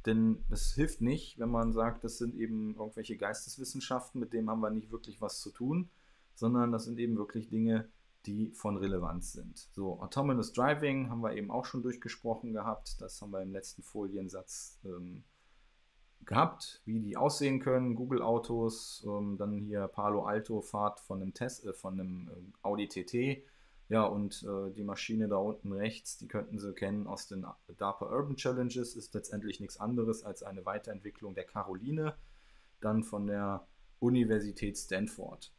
Denn es hilft nicht, wenn man sagt, das sind eben irgendwelche Geisteswissenschaften, mit denen haben wir nicht wirklich was zu tun, sondern das sind eben wirklich Dinge, die von Relevanz sind. So, Autonomous Driving haben wir eben auch schon durchgesprochen gehabt. Das haben wir im letzten Foliensatz ähm, gehabt, wie die aussehen können. Google-Autos, ähm, dann hier Palo Alto-Fahrt von einem, Test, äh, von einem äh, Audi T T. Ja, und äh, die Maschine da unten rechts, die könnten Sie kennen aus den DARPA Urban Challenges, ist letztendlich nichts anderes als eine Weiterentwicklung der Caroline, dann von der Universität Stanford.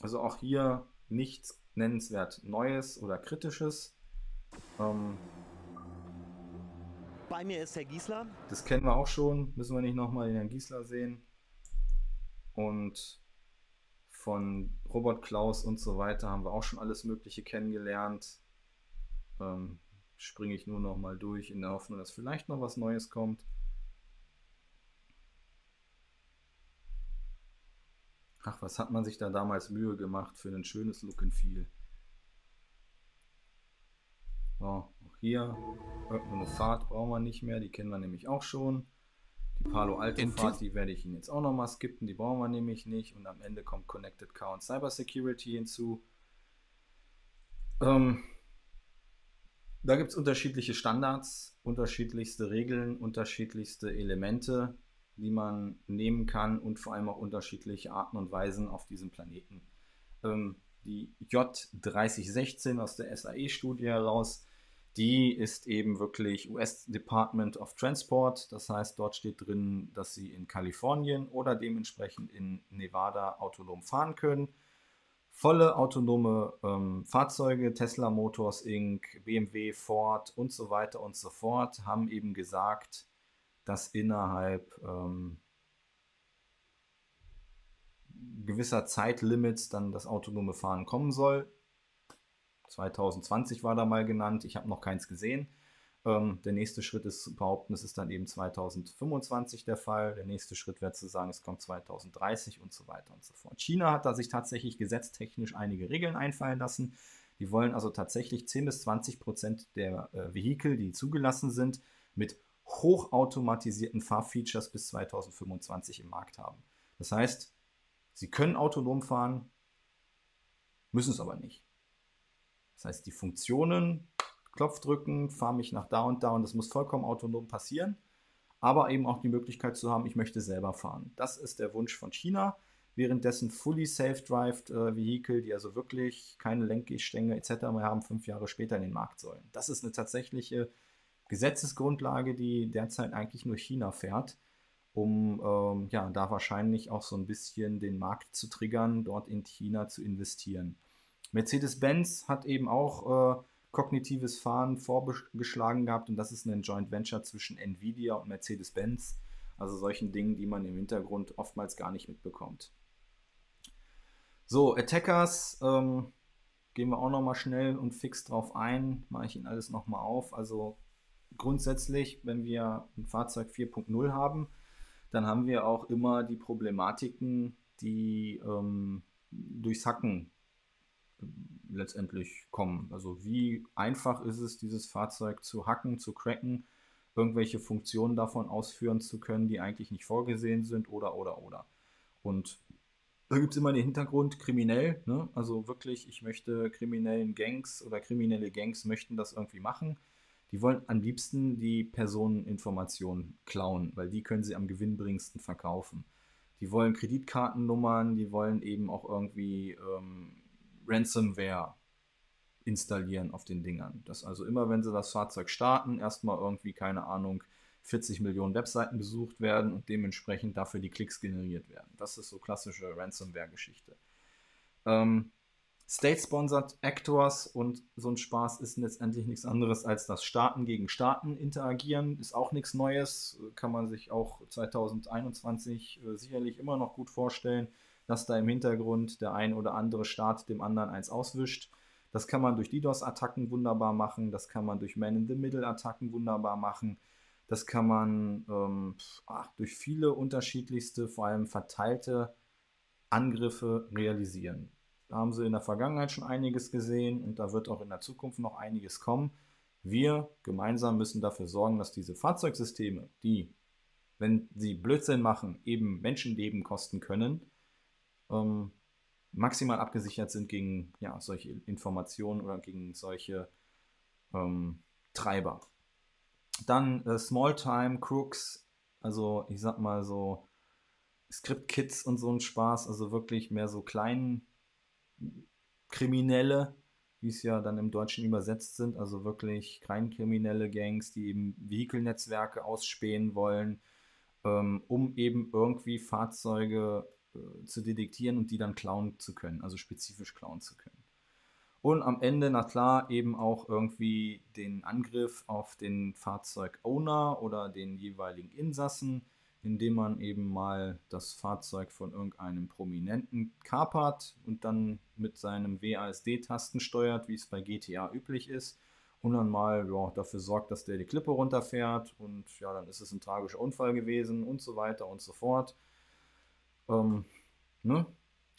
Also auch hier nichts nennenswert Neues oder Kritisches. Ähm, Bei mir ist Herr Gießler. Das kennen wir auch schon, müssen wir nicht nochmal den Herrn Gießler sehen. Und von Robert Klaus und so weiter haben wir auch schon alles Mögliche kennengelernt. Ähm, springe ich nur noch mal durch in der Hoffnung, dass vielleicht noch was Neues kommt. Ach, was hat man sich da damals Mühe gemacht für ein schönes Look and Feel. So, auch hier irgendeine Fahrt brauchen wir nicht mehr, die kennen wir nämlich auch schon. Die Palo Alto-Fahrt, die werde ich Ihnen jetzt auch nochmal skippen, die brauchen wir nämlich nicht. Und am Ende kommt Connected Car und Cybersecurity hinzu. Ähm, da gibt es unterschiedliche Standards, unterschiedlichste Regeln, unterschiedlichste Elemente, die man nehmen kann und vor allem auch unterschiedliche Arten und Weisen auf diesem Planeten. Ähm, die J dreißig sechzehn aus der S A E-Studie heraus, die ist eben wirklich U S Department of Transport, das heißt, dort steht drin, dass sie in Kalifornien oder dementsprechend in Nevada autonom fahren können. Volle autonome ähm, Fahrzeuge, Tesla Motors Incorporated, B M W, Ford und so weiter und so fort, haben eben gesagt, dass innerhalb ähm, gewisser Zeitlimits dann das autonome Fahren kommen soll. zwanzig zwanzig war da mal genannt, ich habe noch keins gesehen. Ähm, der nächste Schritt ist zu behaupten, es ist dann eben zweitausendfünfundzwanzig der Fall. Der nächste Schritt wäre zu sagen, es kommt zweitausenddreißig und so weiter und so fort. China hat da sich tatsächlich gesetztechnisch einige Regeln einfallen lassen. Die wollen also tatsächlich zehn bis zwanzig Prozent der äh, Vehikel, die zugelassen sind, mit hochautomatisierten Fahrfeatures bis zweitausendfünfundzwanzig im Markt haben. Das heißt, sie können autonom fahren, müssen es aber nicht. Das heißt, die Funktionen, Knopf drücken, fahre mich nach da und da und das muss vollkommen autonom passieren, aber eben auch die Möglichkeit zu haben, ich möchte selber fahren. Das ist der Wunsch von China, währenddessen fully self-drived äh, Vehikel, die also wirklich keine Lenkgestänge et cetera mehr haben, fünf Jahre später in den Markt sollen. Das ist eine tatsächliche Gesetzesgrundlage, die derzeit eigentlich nur China fährt, um ähm, ja, da wahrscheinlich auch so ein bisschen den Markt zu triggern, dort in China zu investieren. Mercedes-Benz hat eben auch äh, kognitives Fahren vorgeschlagen gehabt und das ist ein Joint Venture zwischen Nvidia und Mercedes-Benz, also solchen Dingen, die man im Hintergrund oftmals gar nicht mitbekommt. So, Attackers, ähm, gehen wir auch nochmal schnell und fix drauf ein, mache ich Ihnen alles nochmal auf. Also grundsätzlich, wenn wir ein Fahrzeug vier Punkt null haben, dann haben wir auch immer die Problematiken, die ähm, durchs Hacken letztendlich kommen. Also wie einfach ist es, dieses Fahrzeug zu hacken, zu cracken, irgendwelche Funktionen davon ausführen zu können, die eigentlich nicht vorgesehen sind oder, oder, oder. Und da gibt es immer den Hintergrund kriminell, ne? Also wirklich, ich möchte kriminellen Gangs oder kriminelle Gangs möchten das irgendwie machen. Die wollen am liebsten die Personeninformationen klauen, weil die können sie am gewinnbringendsten verkaufen. Die wollen Kreditkartennummern, die wollen eben auch irgendwie ähm, Ransomware installieren auf den Dingern. Das also immer, wenn sie das Fahrzeug starten, erstmal irgendwie, keine Ahnung, vierzig Millionen Webseiten besucht werden und dementsprechend dafür die Klicks generiert werden. Das ist so klassische Ransomware-Geschichte. Ähm, State-sponsored Actors und so ein Spaß ist letztendlich nichts anderes als das Staaten gegen Staaten interagieren. Ist auch nichts Neues, kann man sich auch zwanzig einundzwanzig äh, sicherlich immer noch gut vorstellen, dass da im Hintergrund der ein oder andere Staat dem anderen eins auswischt. Das kann man durch DDoS-Attacken wunderbar machen, das kann man durch Man-in-the-Middle-Attacken wunderbar machen, das kann man ähm, ach, durch viele unterschiedlichste, vor allem verteilte Angriffe realisieren. Da haben sie in der Vergangenheit schon einiges gesehen und da wird auch in der Zukunft noch einiges kommen. Wir gemeinsam müssen dafür sorgen, dass diese Fahrzeugsysteme, die, wenn sie Blödsinn machen, eben Menschenleben kosten können, ähm, maximal abgesichert sind gegen ja, solche Informationen oder gegen solche ähm, Treiber. Dann äh, Small-Time-Crooks, also ich sag mal so Script-Kids und so ein Spaß, also wirklich mehr so kleinen Kriminelle, wie es ja dann im Deutschen übersetzt sind, also wirklich kleinkriminelle Gangs, die eben Vehicle-Netzwerke ausspähen wollen, ähm, um eben irgendwie Fahrzeuge zu detektieren und die dann klauen zu können, also spezifisch klauen zu können. Und am Ende, na klar, eben auch irgendwie den Angriff auf den Fahrzeugowner oder den jeweiligen Insassen, indem man eben mal das Fahrzeug von irgendeinem Prominenten kapert und dann mit seinem W A S D-Tasten steuert, wie es bei G T A üblich ist, und dann mal ja, dafür sorgt, dass der die Klippe runterfährt und ja, dann ist es ein tragischer Unfall gewesen und so weiter und so fort. Ähm, ne?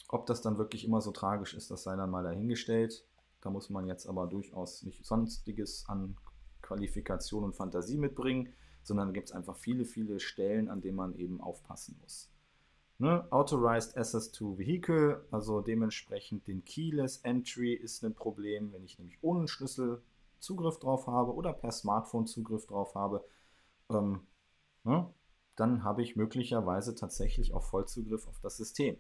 Ob das dann wirklich immer so tragisch ist, das sei dann mal dahingestellt. Da muss man jetzt aber durchaus nicht sonstiges an Qualifikation und Fantasie mitbringen, sondern gibt es einfach viele, viele Stellen, an denen man eben aufpassen muss. Ne? Authorized Access to Vehicle, also dementsprechend den Keyless Entry ist ein Problem, wenn ich nämlich ohne Schlüssel Zugriff drauf habe oder per Smartphone Zugriff drauf habe, ähm, ne? Dann habe ich möglicherweise tatsächlich auch Vollzugriff auf das System.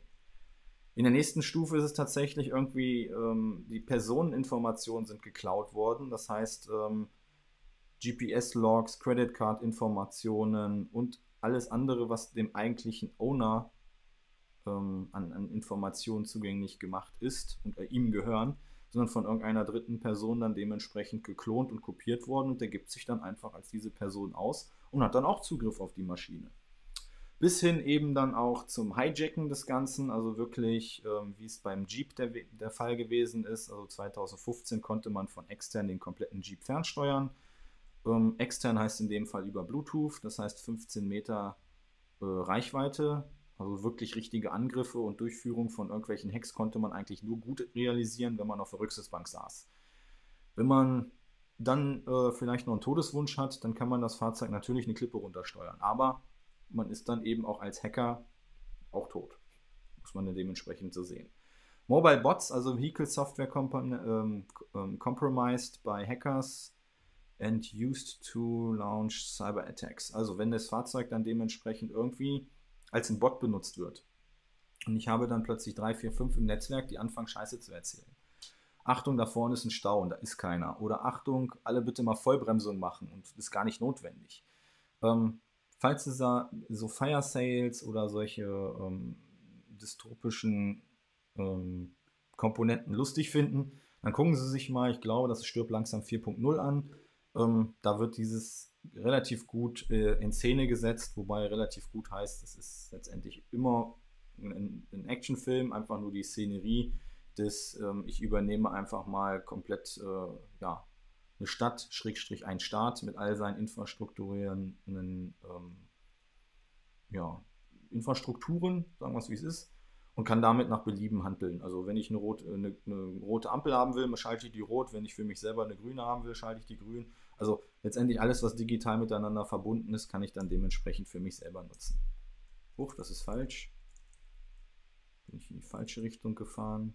In der nächsten Stufe ist es tatsächlich irgendwie, ähm, die Personeninformationen sind geklaut worden. Das heißt, ähm, G P S-Logs, Credit-Card-Informationen und alles andere, was dem eigentlichen Owner ähm, an, an Informationen zugänglich gemacht ist und äh, ihm gehören, sondern von irgendeiner dritten Person dann dementsprechend geklont und kopiert worden. Und der gibt sich dann einfach als diese Person aus und hat dann auch Zugriff auf die Maschine. Bis hin eben dann auch zum Hijacken des Ganzen, also wirklich, ähm, wie es beim Jeep der, der Fall gewesen ist. Also zwanzig fünfzehn konnte man von extern den kompletten Jeep fernsteuern. Ähm, extern heißt in dem Fall über Bluetooth, das heißt fünfzehn Meter äh, Reichweite. Also wirklich richtige Angriffe und Durchführung von irgendwelchen Hacks konnte man eigentlich nur gut realisieren, wenn man auf der Rücksitzbank saß. Wenn man dann äh, vielleicht noch einen Todeswunsch hat, dann kann man das Fahrzeug natürlich eine Klippe runtersteuern. Aber man ist dann eben auch als Hacker auch tot. Muss man ja dementsprechend so sehen. Mobile Bots, also Vehicle Software comprom ähm, Compromised by Hackers and used to launch Cyber Attacks. Also wenn das Fahrzeug dann dementsprechend irgendwie als ein Bot benutzt wird. Und ich habe dann plötzlich drei, vier, fünf im Netzwerk, die anfangen Scheiße zu erzählen. Achtung, da vorne ist ein Stau und da ist keiner. Oder Achtung, alle bitte mal Vollbremsung machen und das ist gar nicht notwendig. Ähm, Falls es da so Fire Sales oder solche ähm, dystopischen ähm, Komponenten lustig finden, dann gucken Sie sich mal, ich glaube, das ist Stirb langsam vier punkt null an. Ähm, da wird dieses relativ gut äh, in Szene gesetzt, wobei relativ gut heißt, es ist letztendlich immer ein, ein Actionfilm, einfach nur die Szenerie des, ähm, ich übernehme einfach mal komplett, äh, ja, eine Stadt, Schrägstrich ein Staat mit all seinen infrastrukturierenden ähm, ja, Infrastrukturen, sagen wir es wie es ist, und kann damit nach Belieben handeln. Also wenn ich eine rote, eine, eine rote Ampel haben will, schalte ich die rot. Wenn ich für mich selber eine grüne haben will, schalte ich die grün. Also letztendlich alles, was digital miteinander verbunden ist, kann ich dann dementsprechend für mich selber nutzen. Huch, das ist falsch. Bin ich in die falsche Richtung gefahren.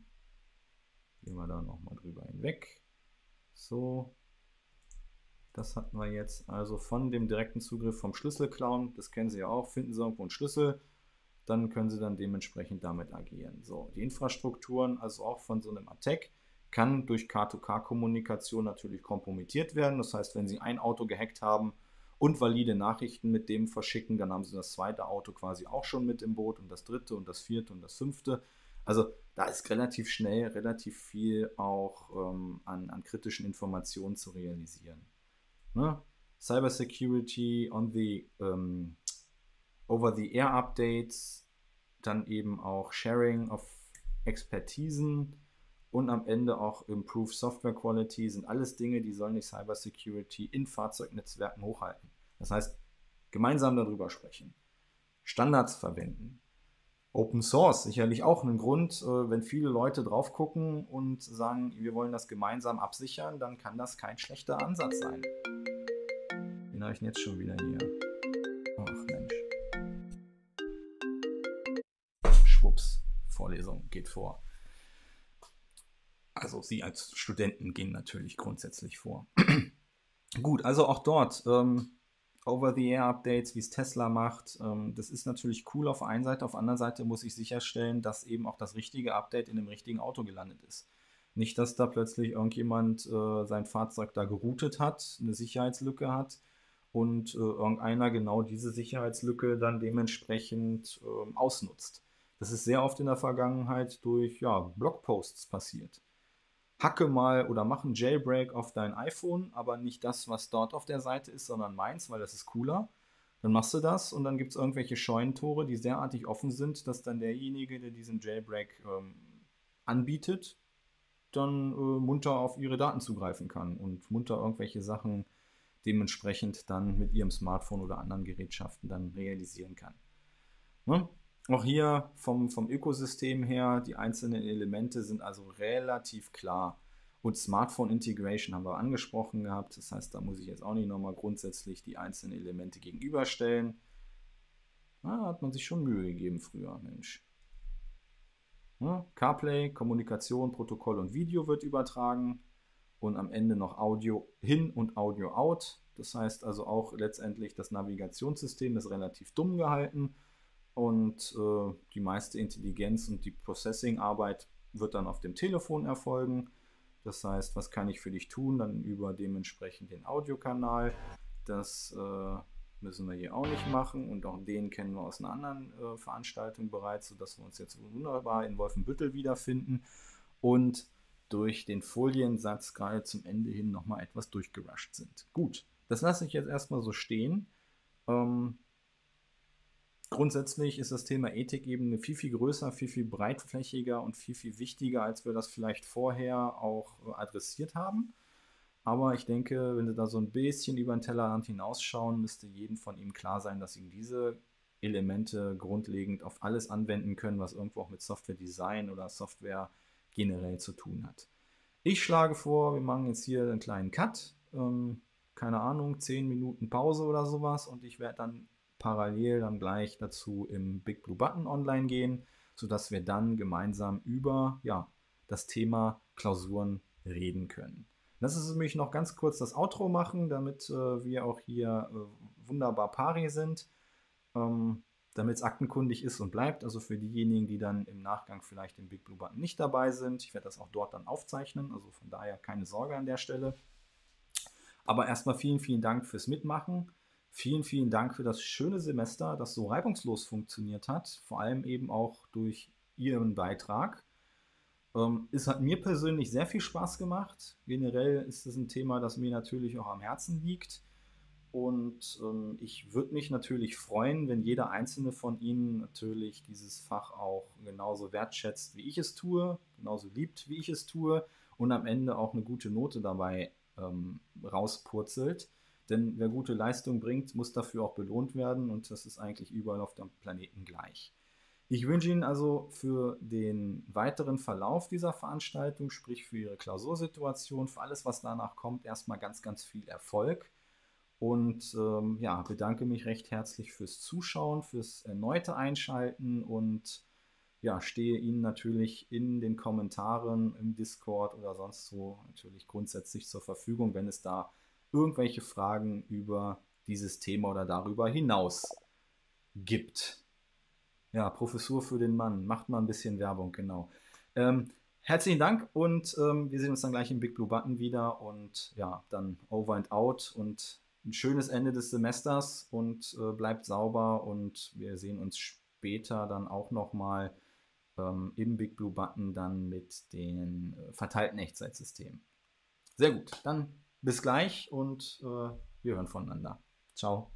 Gehen wir da nochmal drüber hinweg. So, das hatten wir jetzt. Also von dem direkten Zugriff vom Schlüssel klauen, das kennen Sie ja auch, finden Sie irgendwo einen Schlüssel, dann können Sie dann dementsprechend damit agieren. So, die Infrastrukturen, also auch von so einem Attack, kann durch K zwei K Kommunikation natürlich kompromittiert werden. Das heißt, wenn Sie ein Auto gehackt haben und valide Nachrichten mit dem verschicken, dann haben Sie das zweite Auto quasi auch schon mit im Boot und das dritte und das vierte und das fünfte. Also da ist relativ schnell, relativ viel auch ähm, an, an kritischen Informationen zu realisieren. Ne? Cyber Security on the... Ähm, Over-the-Air-Updates, dann eben auch Sharing of Expertisen und am Ende auch Improved Software Quality sind alles Dinge, die sollen die Cybersecurity in Fahrzeugnetzwerken hochhalten. Das heißt, gemeinsam darüber sprechen, Standards verwenden, Open Source, sicherlich auch ein Grund, wenn viele Leute drauf gucken und sagen, wir wollen das gemeinsam absichern, dann kann das kein schlechter Ansatz sein. Den habe ich jetzt schon wieder hier. Ach Mensch. Vorlesung geht vor. Also Sie als Studenten gehen natürlich grundsätzlich vor. Gut, also auch dort ähm, Over-the-Air-Updates, wie es Tesla macht, ähm, das ist natürlich cool auf der einen Seite, auf der anderen Seite muss ich sicherstellen, dass eben auch das richtige Update in dem richtigen Auto gelandet ist. Nicht, dass da plötzlich irgendjemand äh, sein Fahrzeug da geroutet hat, eine Sicherheitslücke hat, und äh, irgendeiner genau diese Sicherheitslücke dann dementsprechend äh, ausnutzt. Das ist sehr oft in der Vergangenheit durch ja, Blogposts passiert. Hacke mal oder mach einen Jailbreak auf dein iPhone, aber nicht das, was dort auf der Seite ist, sondern meins, weil das ist cooler. Dann machst du das und dann gibt es irgendwelche Scheunentore, die derartig offen sind, dass dann derjenige, der diesen Jailbreak ähm, anbietet, dann äh, munter auf ihre Daten zugreifen kann und munter irgendwelche Sachen dementsprechend dann mit ihrem Smartphone oder anderen Gerätschaften dann realisieren kann. Ne? Auch hier vom, vom Ökosystem her, die einzelnen Elemente sind also relativ klar. Und Smartphone-Integration haben wir angesprochen gehabt. Das heißt, da muss ich jetzt auch nicht nochmal grundsätzlich die einzelnen Elemente gegenüberstellen. Da hat man sich schon Mühe gegeben früher, Mensch. Ja, CarPlay, Kommunikation, Protokoll und Video wird übertragen. Und am Ende noch Audio hin und Audio out. Das heißt also auch letztendlich, das Navigationssystem ist relativ dumm gehalten. Und äh, die meiste Intelligenz und die Processing-Arbeit wird dann auf dem Telefon erfolgen. Das heißt, was kann ich für dich tun? Dann über dementsprechend den Audiokanal. Das äh, müssen wir hier auch nicht machen. Und auch den kennen wir aus einer anderen äh, Veranstaltung bereits, sodass wir uns jetzt wunderbar in Wolfenbüttel wiederfinden. Und durch den Foliensatz gerade zum Ende hin nochmal etwas durchgerusht sind. Gut, das lasse ich jetzt erstmal so stehen. Ähm, Grundsätzlich ist das Thema Ethikebene viel, viel größer, viel, viel breitflächiger und viel, viel wichtiger, als wir das vielleicht vorher auch adressiert haben. Aber ich denke, wenn Sie da so ein bisschen über den Tellerrand hinausschauen, müsste jedem von Ihnen klar sein, dass Sie diese Elemente grundlegend auf alles anwenden können, was irgendwo auch mit Software-Design oder Software generell zu tun hat. Ich schlage vor, wir machen jetzt hier einen kleinen Cut, ähm, keine Ahnung, zehn Minuten Pause oder sowas, und ich werde dann parallel dann gleich dazu im Big Blue Button online gehen, sodass wir dann gemeinsam über ja, das Thema Klausuren reden können. Lass uns nämlich noch ganz kurz das Outro machen, damit äh, wir auch hier äh, wunderbar pari sind, ähm, damit es aktenkundig ist und bleibt. Also für diejenigen, die dann im Nachgang vielleicht im Big Blue Button nicht dabei sind. Ich werde das auch dort dann aufzeichnen, also von daher keine Sorge an der Stelle. Aber erstmal vielen, vielen Dank fürs Mitmachen. Vielen, vielen Dank für das schöne Semester, das so reibungslos funktioniert hat, vor allem eben auch durch Ihren Beitrag. Ähm, es hat mir persönlich sehr viel Spaß gemacht. Generell ist es ein Thema, das mir natürlich auch am Herzen liegt. Und ähm, ich würde mich natürlich freuen, wenn jeder Einzelne von Ihnen natürlich dieses Fach auch genauso wertschätzt, wie ich es tue, genauso liebt, wie ich es tue und am Ende auch eine gute Note dabei ähm, rauspurzelt. Denn wer gute Leistung bringt, muss dafür auch belohnt werden, und das ist eigentlich überall auf dem Planeten gleich. Ich wünsche Ihnen also für den weiteren Verlauf dieser Veranstaltung, sprich für Ihre Klausursituation, für alles, was danach kommt, erstmal ganz, ganz viel Erfolg. Und ähm, ja, bedanke mich recht herzlich fürs Zuschauen, fürs erneute Einschalten, und ja, stehe Ihnen natürlich in den Kommentaren, im Discord oder sonst so natürlich grundsätzlich zur Verfügung, wenn es da irgendwelche Fragen über dieses Thema oder darüber hinaus gibt. Ja, Professur für den Mann. Macht mal ein bisschen Werbung, genau. Ähm, herzlichen Dank, und ähm, wir sehen uns dann gleich im Big Blue Button wieder, und ja, dann over and out und ein schönes Ende des Semesters, und äh, bleibt sauber, und wir sehen uns später dann auch nochmal ähm, im Big Blue Button dann mit den äh, verteilten Echtzeitsystemen. Sehr gut, dann bis gleich, und äh, wir hören voneinander. Ciao.